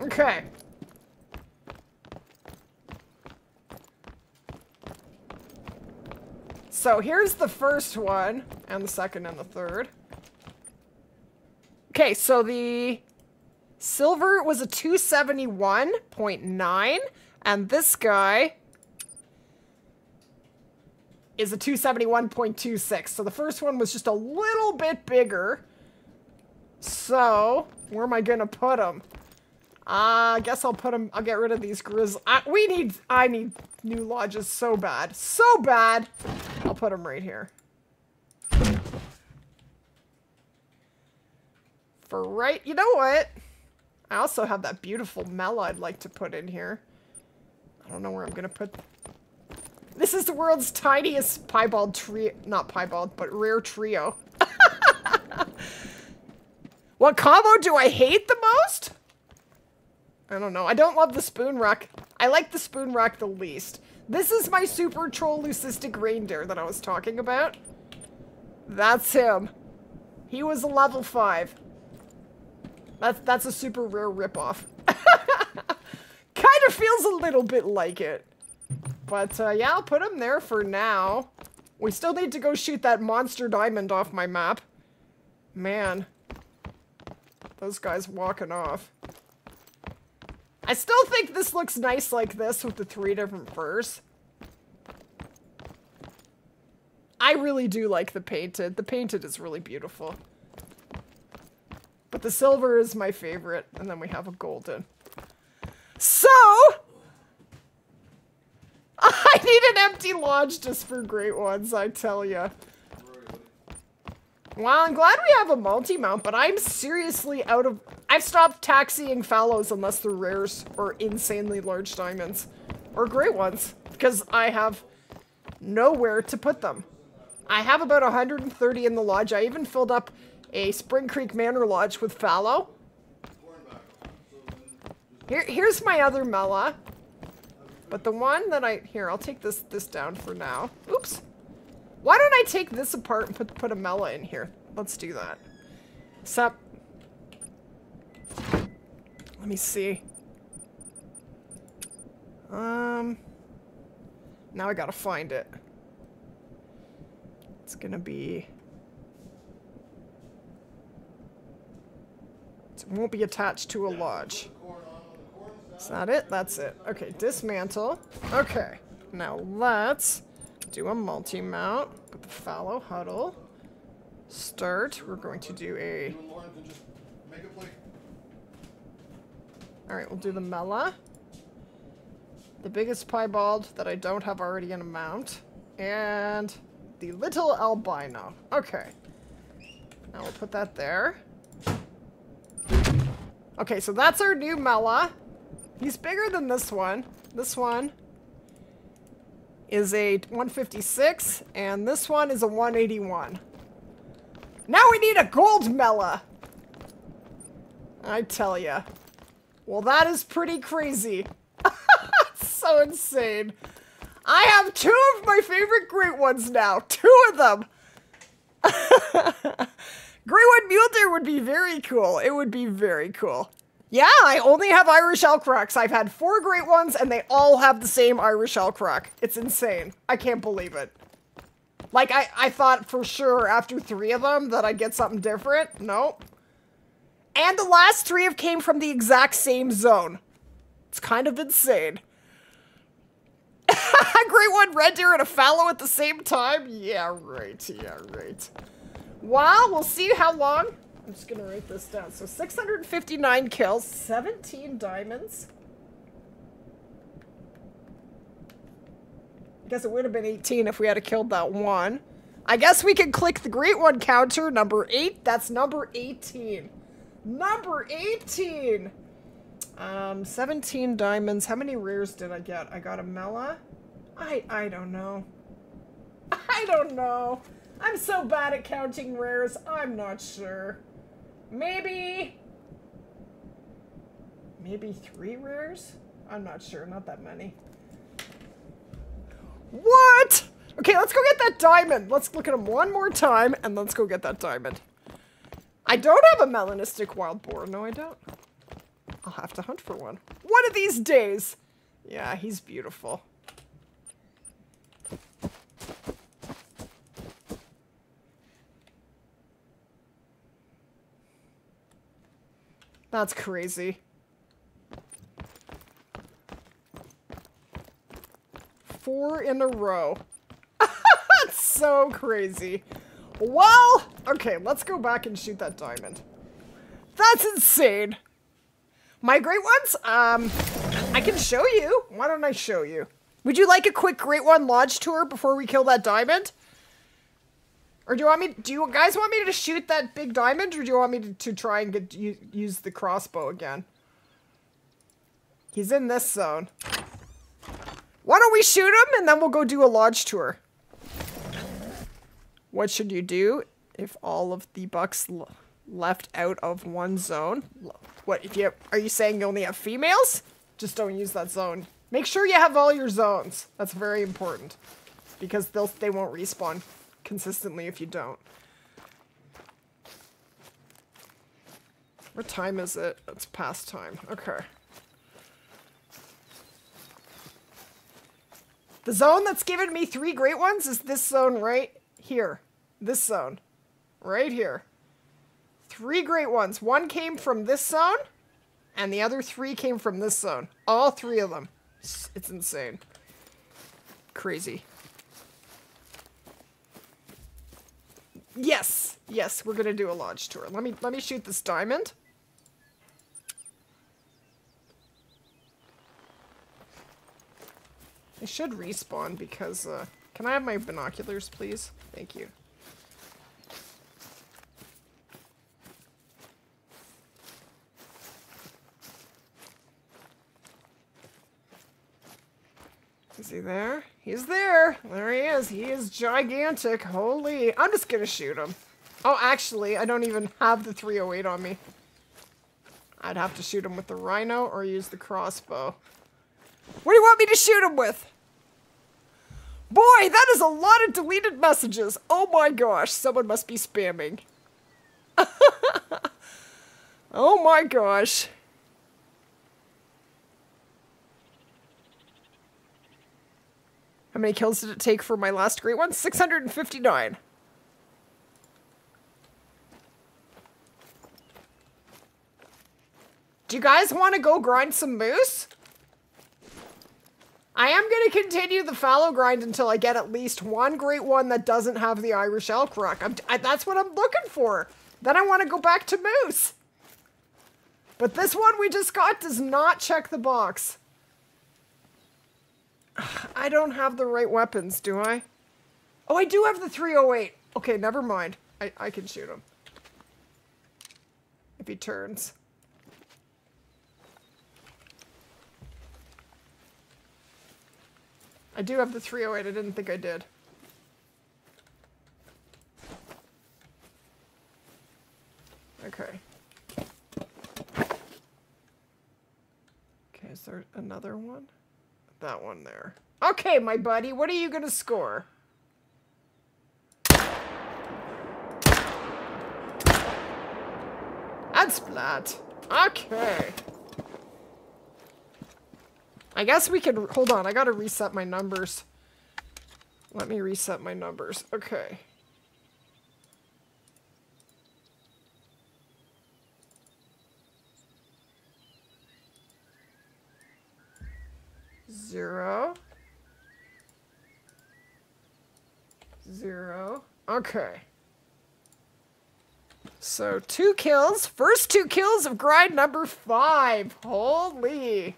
Okay. So here's the first one, and the second and the third. Okay, so the silver was a two seventy-one point nine. And this guy is a two seventy-one point two six. So the first one was just a little bit bigger. So where am I going to put him? Uh, I guess I'll put him. I'll get rid of these grizzly. We need, I need new lodges so bad. So bad. I'll put him right here. For right. You know what? I also have that beautiful Mela I'd like to put in here. I don't know where I'm gonna put. This is the world's tiniest piebald tree, not piebald, but rare trio. What combo do I hate the most? I don't know. I don't love the spoon rack. I like the spoon rack the least. This is my super troll leucistic reindeer that I was talking about. That's him. He was a level five. That's that's a super rare ripoff. Kind of feels a little bit like it. But, uh, yeah, I'll put him there for now. We still need to go shoot that monster diamond off my map. Man. Those guys walking off. I still think this looks nice like this with the three different furs. I really do like the painted. The painted is really beautiful. But the silver is my favorite. And then we have a golden. So, I need an empty lodge just for great ones, I tell ya. Well, I'm glad we have a multi-mount, but I'm seriously out of I've stopped taxiing fallows unless they're rares or insanely large diamonds or great ones because I have nowhere to put them. I have about one hundred thirty in the lodge. I even filled up a Spring Creek Manor lodge with fallow. Here, here's my other Mela. But the one that I... Here, I'll take this this down for now. Oops. Why don't I take this apart and put, put a Mela in here? Let's do that. Sup. Let me see. Um... Now I gotta find it. It's gonna be... It won't be attached to a lodge. Is that it? That's it. Okay, dismantle. Okay, now let's do a multi-mount with the fallow huddle. Start. We're going to do a... Alright, we'll do the Mela. The biggest piebald that I don't have already in a mount. And the little albino. Okay. Now we'll put that there. Okay, so that's our new Mela. He's bigger than this one. This one is a one fifty-six, and this one is a one eighty-one. Now we need a gold Mela! I tell ya. Well, that is pretty crazy. So insane. I have two of my favorite great ones now. Two of them. Great one mule deer would be very cool. It would be very cool. Yeah, I only have Irish Alcrocs. I've had four great ones and they all have the same Irish Alcroc. It's insane. I can't believe it. Like, I, I thought for sure after three of them that I'd get something different. Nope. And the last three have came from the exact same zone. It's kind of insane. Great one red deer and a fallow at the same time? Yeah, right. Yeah, right. Wow, we'll see how long. I'm just gonna write this down. So six hundred fifty-nine kills, seventeen diamonds. I guess it would have been eighteen if we had killed that one. I guess we can click the great one counter, number eight. That's number eighteen. Number eighteen! Um, seventeen diamonds. How many rares did I get? I got a Mela. I, I don't know. I don't know. I'm so bad at counting rares, I'm not sure. Maybe... Maybe three rares? I'm not sure, not that many. What?! Okay, let's go get that diamond! Let's look at him one more time, and let's go get that diamond. I don't have a melanistic wild boar. No, I don't. I'll have to hunt for one. One of these days! Yeah, he's beautiful. That's crazy. Four in a row. That's so crazy. Well, okay, let's go back and shoot that diamond. That's insane. My great ones? Um, I can show you. Why don't I show you? Would you like a quick great one lodge tour before we kill that diamond? Or do you want me, do you guys want me to shoot that big diamond, or do you want me to, to try and get, use the crossbow again? He's in this zone. Why don't we shoot him, and then we'll go do a lodge tour. What should you do if all of the bucks left out of one zone? What, if you have, are you saying you only have females? Just don't use that zone. Make sure you have all your zones. That's very important. Because they'll, they won't respawn consistently if you don't. What time is it? It's past time. Okay. The zone that's given me three great ones is this zone right here. This zone. Right here. Three great ones. One came from this zone, and the other three came from this zone. All three of them. It's insane. Crazy. Yes, yes, we're gonna do a lodge tour. Let me let me shoot this diamond. I should respawn because uh can I have my binoculars, please? Thank you. Is he there? He's there. There he is. He is gigantic. Holy. I'm just going to shoot him. Oh, actually, I don't even have the three oh eight on me. I'd have to shoot him with the rhino or use the crossbow. What do you want me to shoot him with? Boy, that is a lot of deleted messages. Oh my gosh, someone must be spamming. Oh my gosh. How many kills did it take for my last great one? six hundred fifty-nine. Do you guys want to go grind some moose? I am going to continue the fallow grind until I get at least one great one that doesn't have the Irish elk rock. I'm, I, that's what I'm looking for. Then I want to go back to moose. But this one we just got does not check the box. I don't have the right weapons, do I? Oh, I do have the three oh eight. Okay, never mind. I, I can shoot him. If he turns. I do have the three oh eight, I didn't think I did. Okay. Okay, is there another one? That one there. Okay, my buddy, what are you gonna score? And splat. Okay. I guess we can, hold on, I gotta reset my numbers. Let me reset my numbers, okay. Zero. Zero, okay. So two kills, first two kills of grind number five, holy.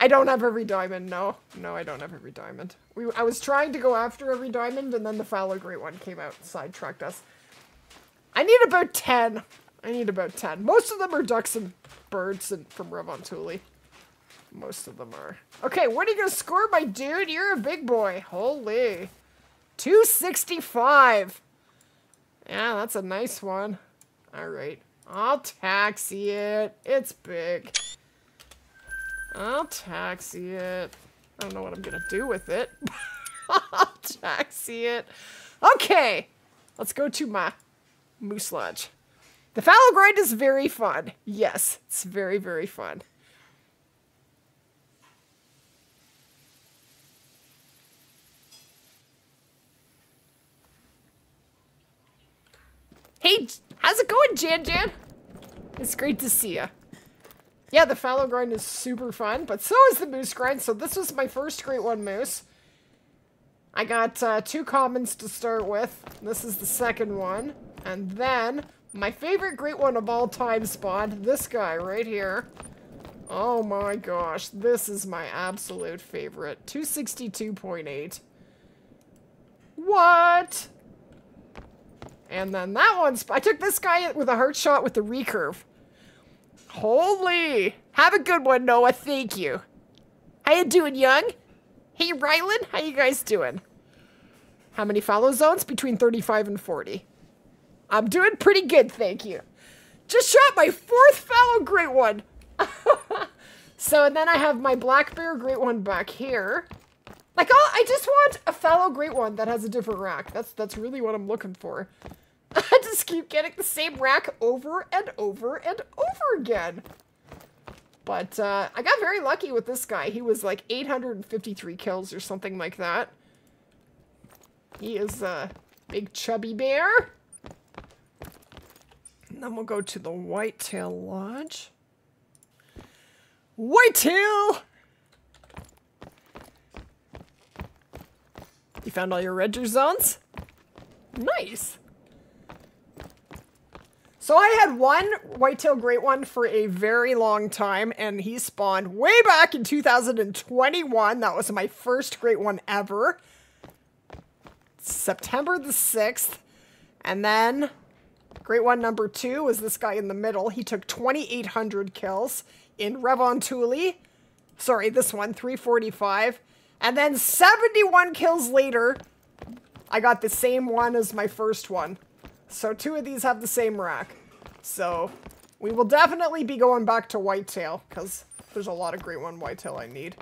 I don't have every diamond, no. No, I don't have every diamond. We, I was trying to go after every diamond, and then the fallow great one came out and sidetracked us. I need about ten. I need about ten. Most of them are ducks and birds and from Revontuli. Most of them are. Okay, what are you going to score, my dude? You're a big boy. Holy. two sixty-five. Yeah, that's a nice one. All right. I'll taxi it. It's big. I'll taxi it. I don't know what I'm gonna do with it. I'll taxi it. Okay, let's go to my moose lodge. The fallow grind is very fun. Yes, it's very, very fun. Hey, how's it going, Jan Jan? It's great to see ya. Yeah, the fallow grind is super fun, but so is the moose grind. So this was my first great one moose. I got uh, two commons to start with. This is the second one. And then my favorite great one of all time spawned. This guy right here. Oh my gosh. This is my absolute favorite. two sixty-two point eight. What? And then that one. I took this guy with a heart shot with the recurve. Holy! Have a good one, Noah. Thank you. How you doing, Young? Hey, Rylan. How you guys doing? How many follow zones? Between thirty-five and forty. I'm doing pretty good, thank you. Just shot my fourth fallow great one. So, and then I have my black bear great one back here. Like, oh, I just want a fallow great one that has a different rack. That's, that's really what I'm looking for. I just keep getting the same rack over and over and over again. But uh, I got very lucky with this guy. He was like eight hundred fifty-three kills or something like that. He is a big chubby bear. And then we'll go to the Whitetail Lodge. Whitetail! You found all your Redger zones? Nice! So I had one whitetail great one for a very long time, and he spawned way back in two thousand twenty-one. That was my first great one ever. September the sixth. And then Great one number two was this guy in the middle. He took twenty-eight hundred kills in Revontuli. Sorry, this one, three forty-five. And then seventy-one kills later, I got the same one as my first one. So two of these have the same rack. So we will definitely be going back to whitetail, because there's a lot of great one whitetail I need.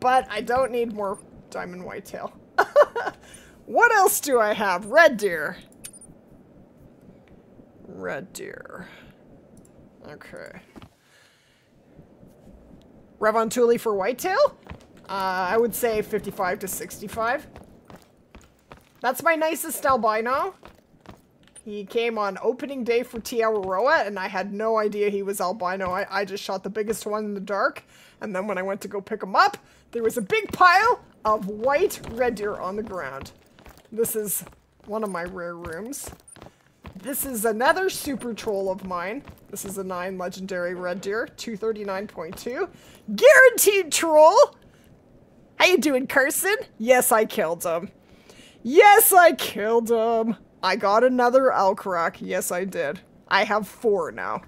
But I don't need more diamond whitetail. What else do I have? Red deer. Red deer. Okay. Revontuli for whitetail? Uh, I would say fifty-five to sixty-five. That's my nicest albino. He came on opening day for Te Awaroa, and I had no idea he was albino. I, I just shot the biggest one in the dark, and then when I went to go pick him up, there was a big pile of white red deer on the ground. This is one of my rare rooms. This is another super troll of mine. This is a nine legendary red deer, two thirty-nine point two. Guaranteed troll! How you doing, Carson? Yes, I killed him. Yes, I killed him. I got another elk rack. Yes, I did. I have four now.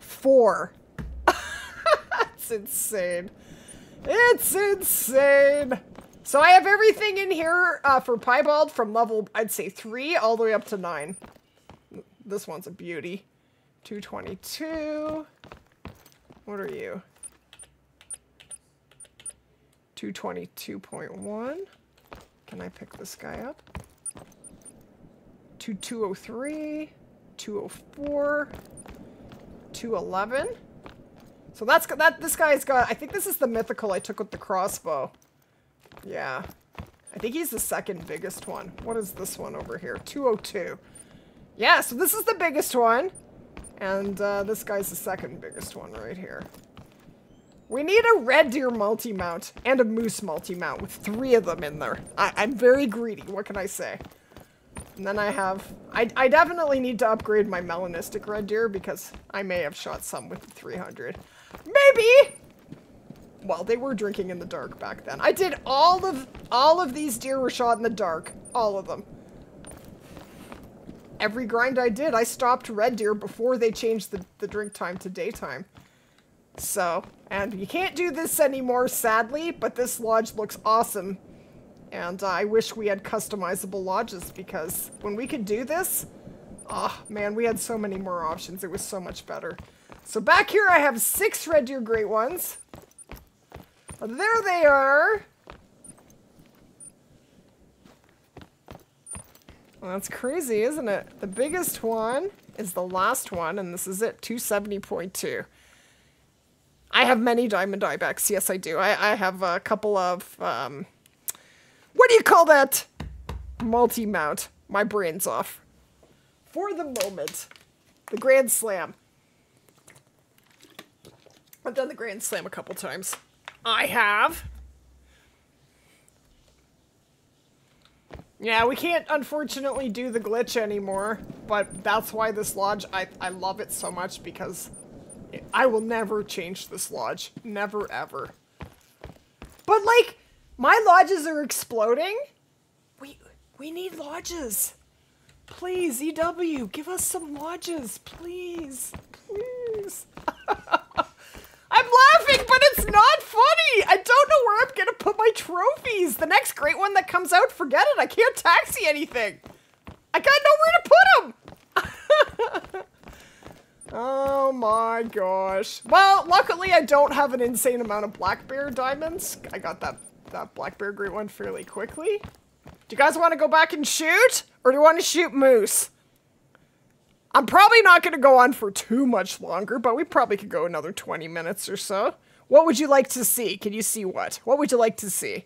Four. It's insane. It's insane. So I have everything in here uh, for piebald from level, I'd say, three all the way up to nine. This one's a beauty. two twenty-two. What are you? two twenty-two point one. Can I pick this guy up? two two oh three. two oh four. two eleven. So that's got that. This guy's got, I think this is the mythical I took with the crossbow. Yeah. I think he's the second biggest one. What is this one over here? two oh two. Yeah, so this is the biggest one, and uh, this guy's the second biggest one right here. We need a red deer multi-mount and a moose multi-mount with three of them in there. I I'm very greedy, what can I say? And then I have, I, I definitely need to upgrade my melanistic red deer because I may have shot some with the three hundred. Maybe! Well, they were drinking in the dark back then. I did all of, all of these deer were shot in the dark, all of them. Every grind I did, I stopped red deer before they changed the, the drink time to daytime. So, and you can't do this anymore, sadly, but this lodge looks awesome. And uh, I wish we had customizable lodges, because when we could do this, oh man, we had so many more options. It was so much better. So back here I have six red deer great ones. There they are. Well, that's crazy, isn't it? The biggest one is the last one, and this is it, two seventy point two. I have many diamond ibex, yes I do. I, I have a couple of, um, what do you call that? Multi-mount. My brain's off. For the moment, the Grand Slam. I've done the Grand Slam a couple times. I have... Yeah, we can't unfortunately do the glitch anymore, but that's why this lodge, I, I love it so much because it, I will never change this lodge. Never, ever. But like, my lodges are exploding. We, we need lodges. Please, E W, give us some lodges. Please, please. I'm laughing, but it's not funny! I don't know where I'm gonna put my trophies! The next great one that comes out, forget it! I can't taxi anything! I got nowhere to put them! Oh my gosh. Well, luckily I don't have an insane amount of black bear diamonds. I got that, that black bear great one fairly quickly. Do you guys want to go back and shoot? Or do you want to shoot moose? I'm probably not going to go on for too much longer, but we probably could go another twenty minutes or so. What would you like to see? Can you see what? What would you like to see?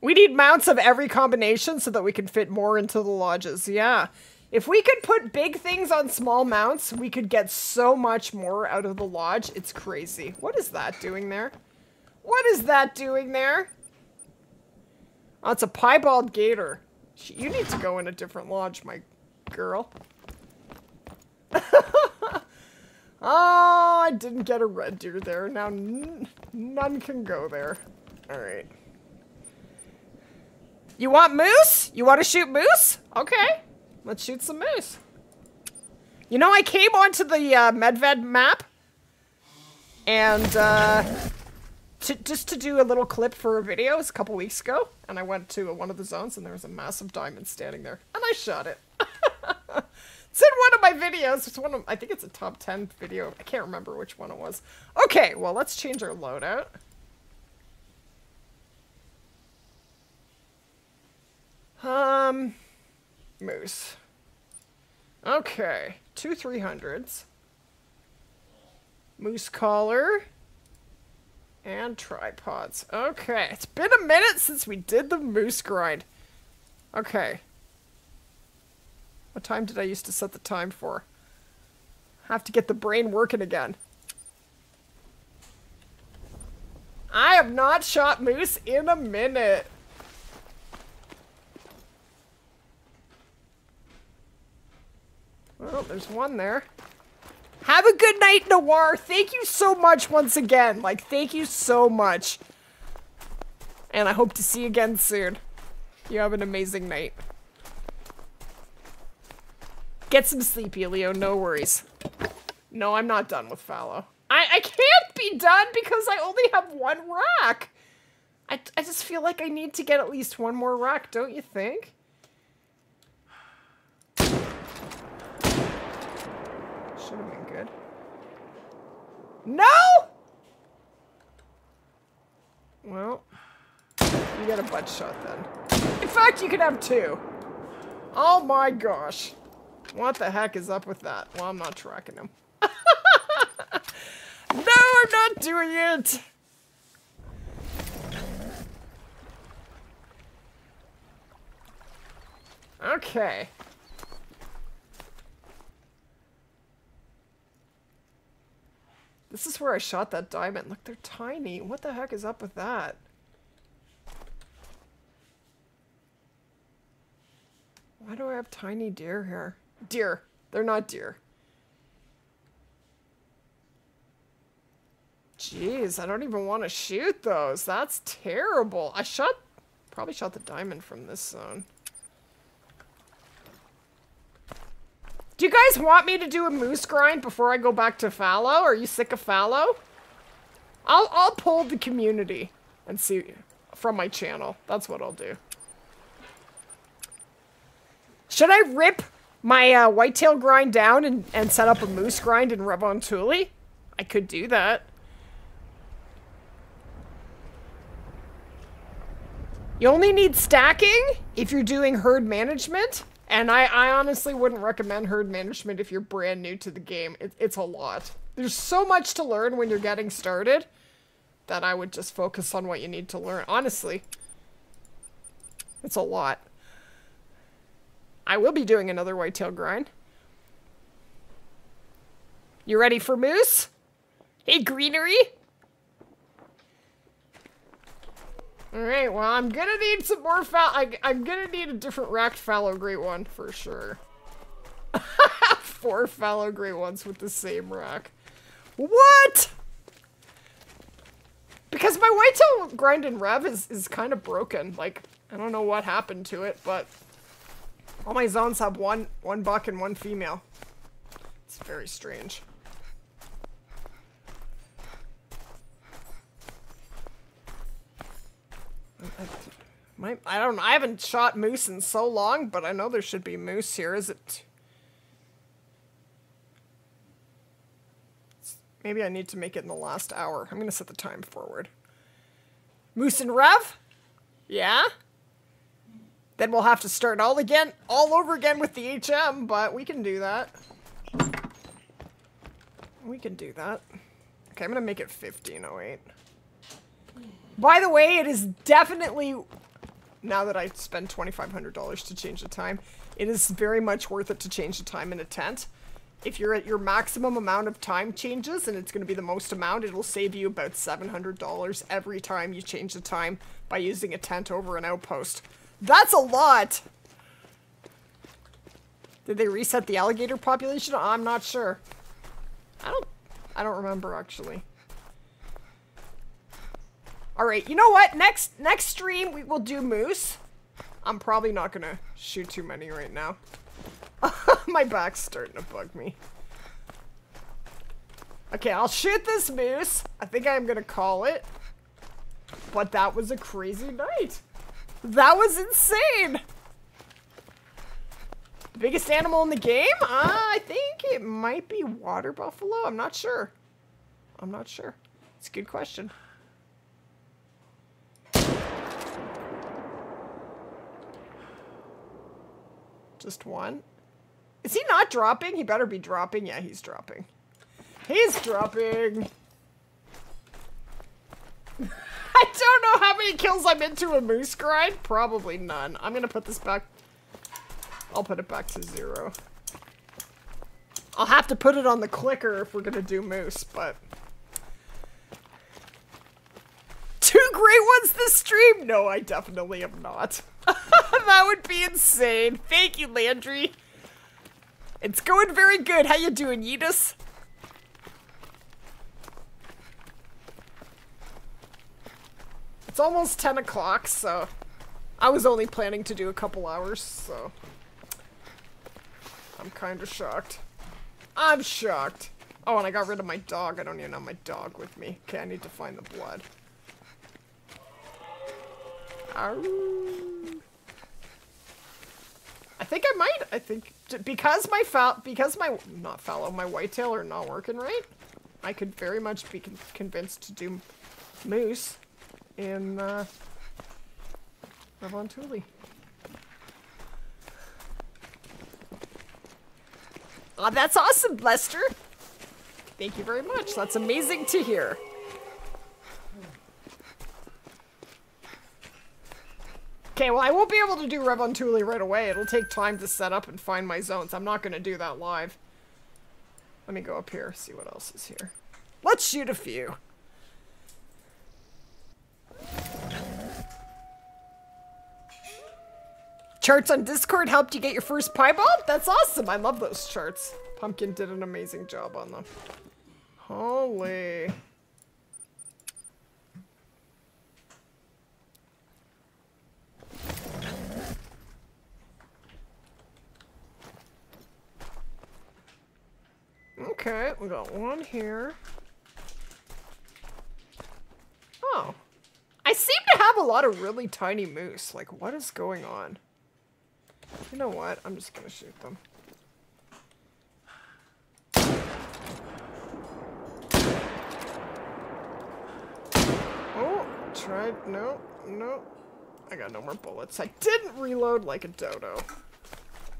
We need mounts of every combination so that we can fit more into the lodges. Yeah. If we could put big things on small mounts, we could get so much more out of the lodge. It's crazy. What is that doing there? What is that doing there? Oh, it's a piebald gator. You need to go in a different lodge, my girl. Oh, I didn't get a red deer there. Now n none can go there. All right. You want moose? You want to shoot moose? Okay. Let's shoot some moose. You know, I came onto the uh, Medved map, and uh, to, just to do a little clip for a video, it was a couple weeks ago, and I went to one of the zones, and there was a massive diamond standing there, and I shot it. It's in one of my videos. It's one of, I think it's a top ten video. I can't remember which one it was. Okay, well, let's change our loadout. Um, moose. Okay, two three hundreds. Moose collar. And tripods. Okay, it's been a minute since we did the moose grind. Okay. What time did I used to set the time for? Have to get the brain working again. I have not shot moose in a minute. Well, there's one there. Have a good night, Noir. Thank you so much once again. Like, thank you so much. And I hope to see you again soon. You have an amazing night. Get some sleep, Elio. No worries. No, I'm not done with fallow. I, I can't be done because I only have one rack. I, I just feel like I need to get at least one more rack, don't you think? Should have been good. No! Well, you got a butt shot then. In fact, you can have two. Oh my gosh. What the heck is up with that? Well, I'm not tracking him. No, I'm not doing it! Okay. This is where I shot that diamond. Look, they're tiny. What the heck is up with that? Why do I have tiny deer here? Deer. They're not deer. Jeez, I don't even want to shoot those. That's terrible. I shot... Probably shot the diamond from this zone. Do you guys want me to do a moose grind before I go back to fallow? Are you sick of fallow? I'll I'll poll the community and see from my channel. That's what I'll do. Should I rip my uh, whitetail grind down and, and set up a moose grind in Revontuli? I could do that. You only need stacking if you're doing herd management. And I, I honestly wouldn't recommend herd management if you're brand new to the game. It, it's a lot. There's so much to learn when you're getting started that I would just focus on what you need to learn. Honestly, it's a lot. I will be doing another whitetail grind. You ready for moose? Hey, greenery! Alright, well, I'm gonna need some more fallow. I I'm gonna need a different racked fallow great one, for sure. Four fallow great ones with the same rack. What?! Because my whitetail grind in Rev is, is kind of broken. Like, I don't know what happened to it, but... all my zones have one, one buck and one female. It's very strange. My, I don't know. I haven't shot moose in so long, but I know there should be moose here. Is it? Maybe I need to make it in the last hour. I'm going to set the time forward. Moose and Rev? Yeah? Then we'll have to start all again, all over again with the H M, but we can do that. We can do that. Okay, I'm going to make it fifteen oh eight. By the way, it is definitely, now that I spend twenty-five hundred dollars to change the time, it is very much worth it to change the time in a tent. If you're at your maximum amount of time changes, and it's going to be the most amount, it'll save you about seven hundred dollars every time you change the time by using a tent over an outpost. That's a lot! Did they reset the alligator population? I'm not sure. I don't, I don't remember, actually. Alright, you know what? Next next stream, we will do moose. I'm probably not gonna shoot too many right now. My back's starting to bug me. Okay, I'll shoot this moose. I think I'm gonna call it. But that was a crazy night. That was insane. The biggest animal in the game? Uh, I think it might be water buffalo. I'm not sure. I'm not sure. It's a good question. Just one. Is he not dropping? He better be dropping. Yeah, he's dropping. He's dropping. I don't know how many kills I'm into a moose grind. Probably none. I'm gonna put this back. I'll put it back to zero. I'll have to put it on the clicker if we're gonna do moose, but... Two great ones this stream? No, I definitely am not. That would be insane. Thank you, Landry. It's going very good. How you doing, Yeetus? It's almost ten o'clock, so I was only planning to do a couple hours, so I'm kind of shocked. I'm shocked. Oh, and I got rid of my dog. I don't even have my dog with me. Okay, I need to find the blood. Ow. I think I might. I think because my foul, because my not fallow, my whitetail are not working right. I could very much be con convinced to do moose. In uh, Revontuli. Oh, that's awesome, Lester. Thank you very much. That's amazing to hear. Okay, well, I won't be able to do Revontuli right away. It'll take time to set up and find my zones. I'm not going to do that live. Let me go up here, see what else is here. Let's shoot a few. Charts on Discord helped you get your first piebald? That's awesome. I love those charts. Pumpkin did an amazing job on them. Holy. Okay, we got one here. Oh. I seem to have a lot of really tiny moose. Like, what is going on? You know what? I'm just gonna shoot them. Oh, tried. No, no. I got no more bullets. I didn't reload like a dodo.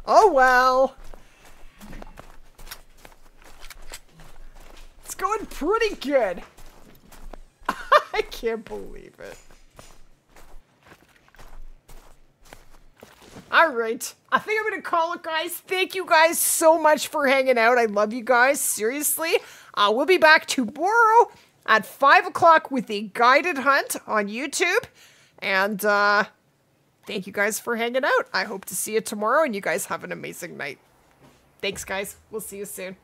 Oh well. It's going pretty good. I can't believe it. Alright, I think I'm gonna call it, guys. Thank you guys so much for hanging out. I love you guys, seriously. Uh, we'll be back tomorrow at five o'clock with a guided hunt on YouTube. And uh, thank you guys for hanging out. I hope to see you tomorrow, and you guys have an amazing night. Thanks, guys. We'll see you soon.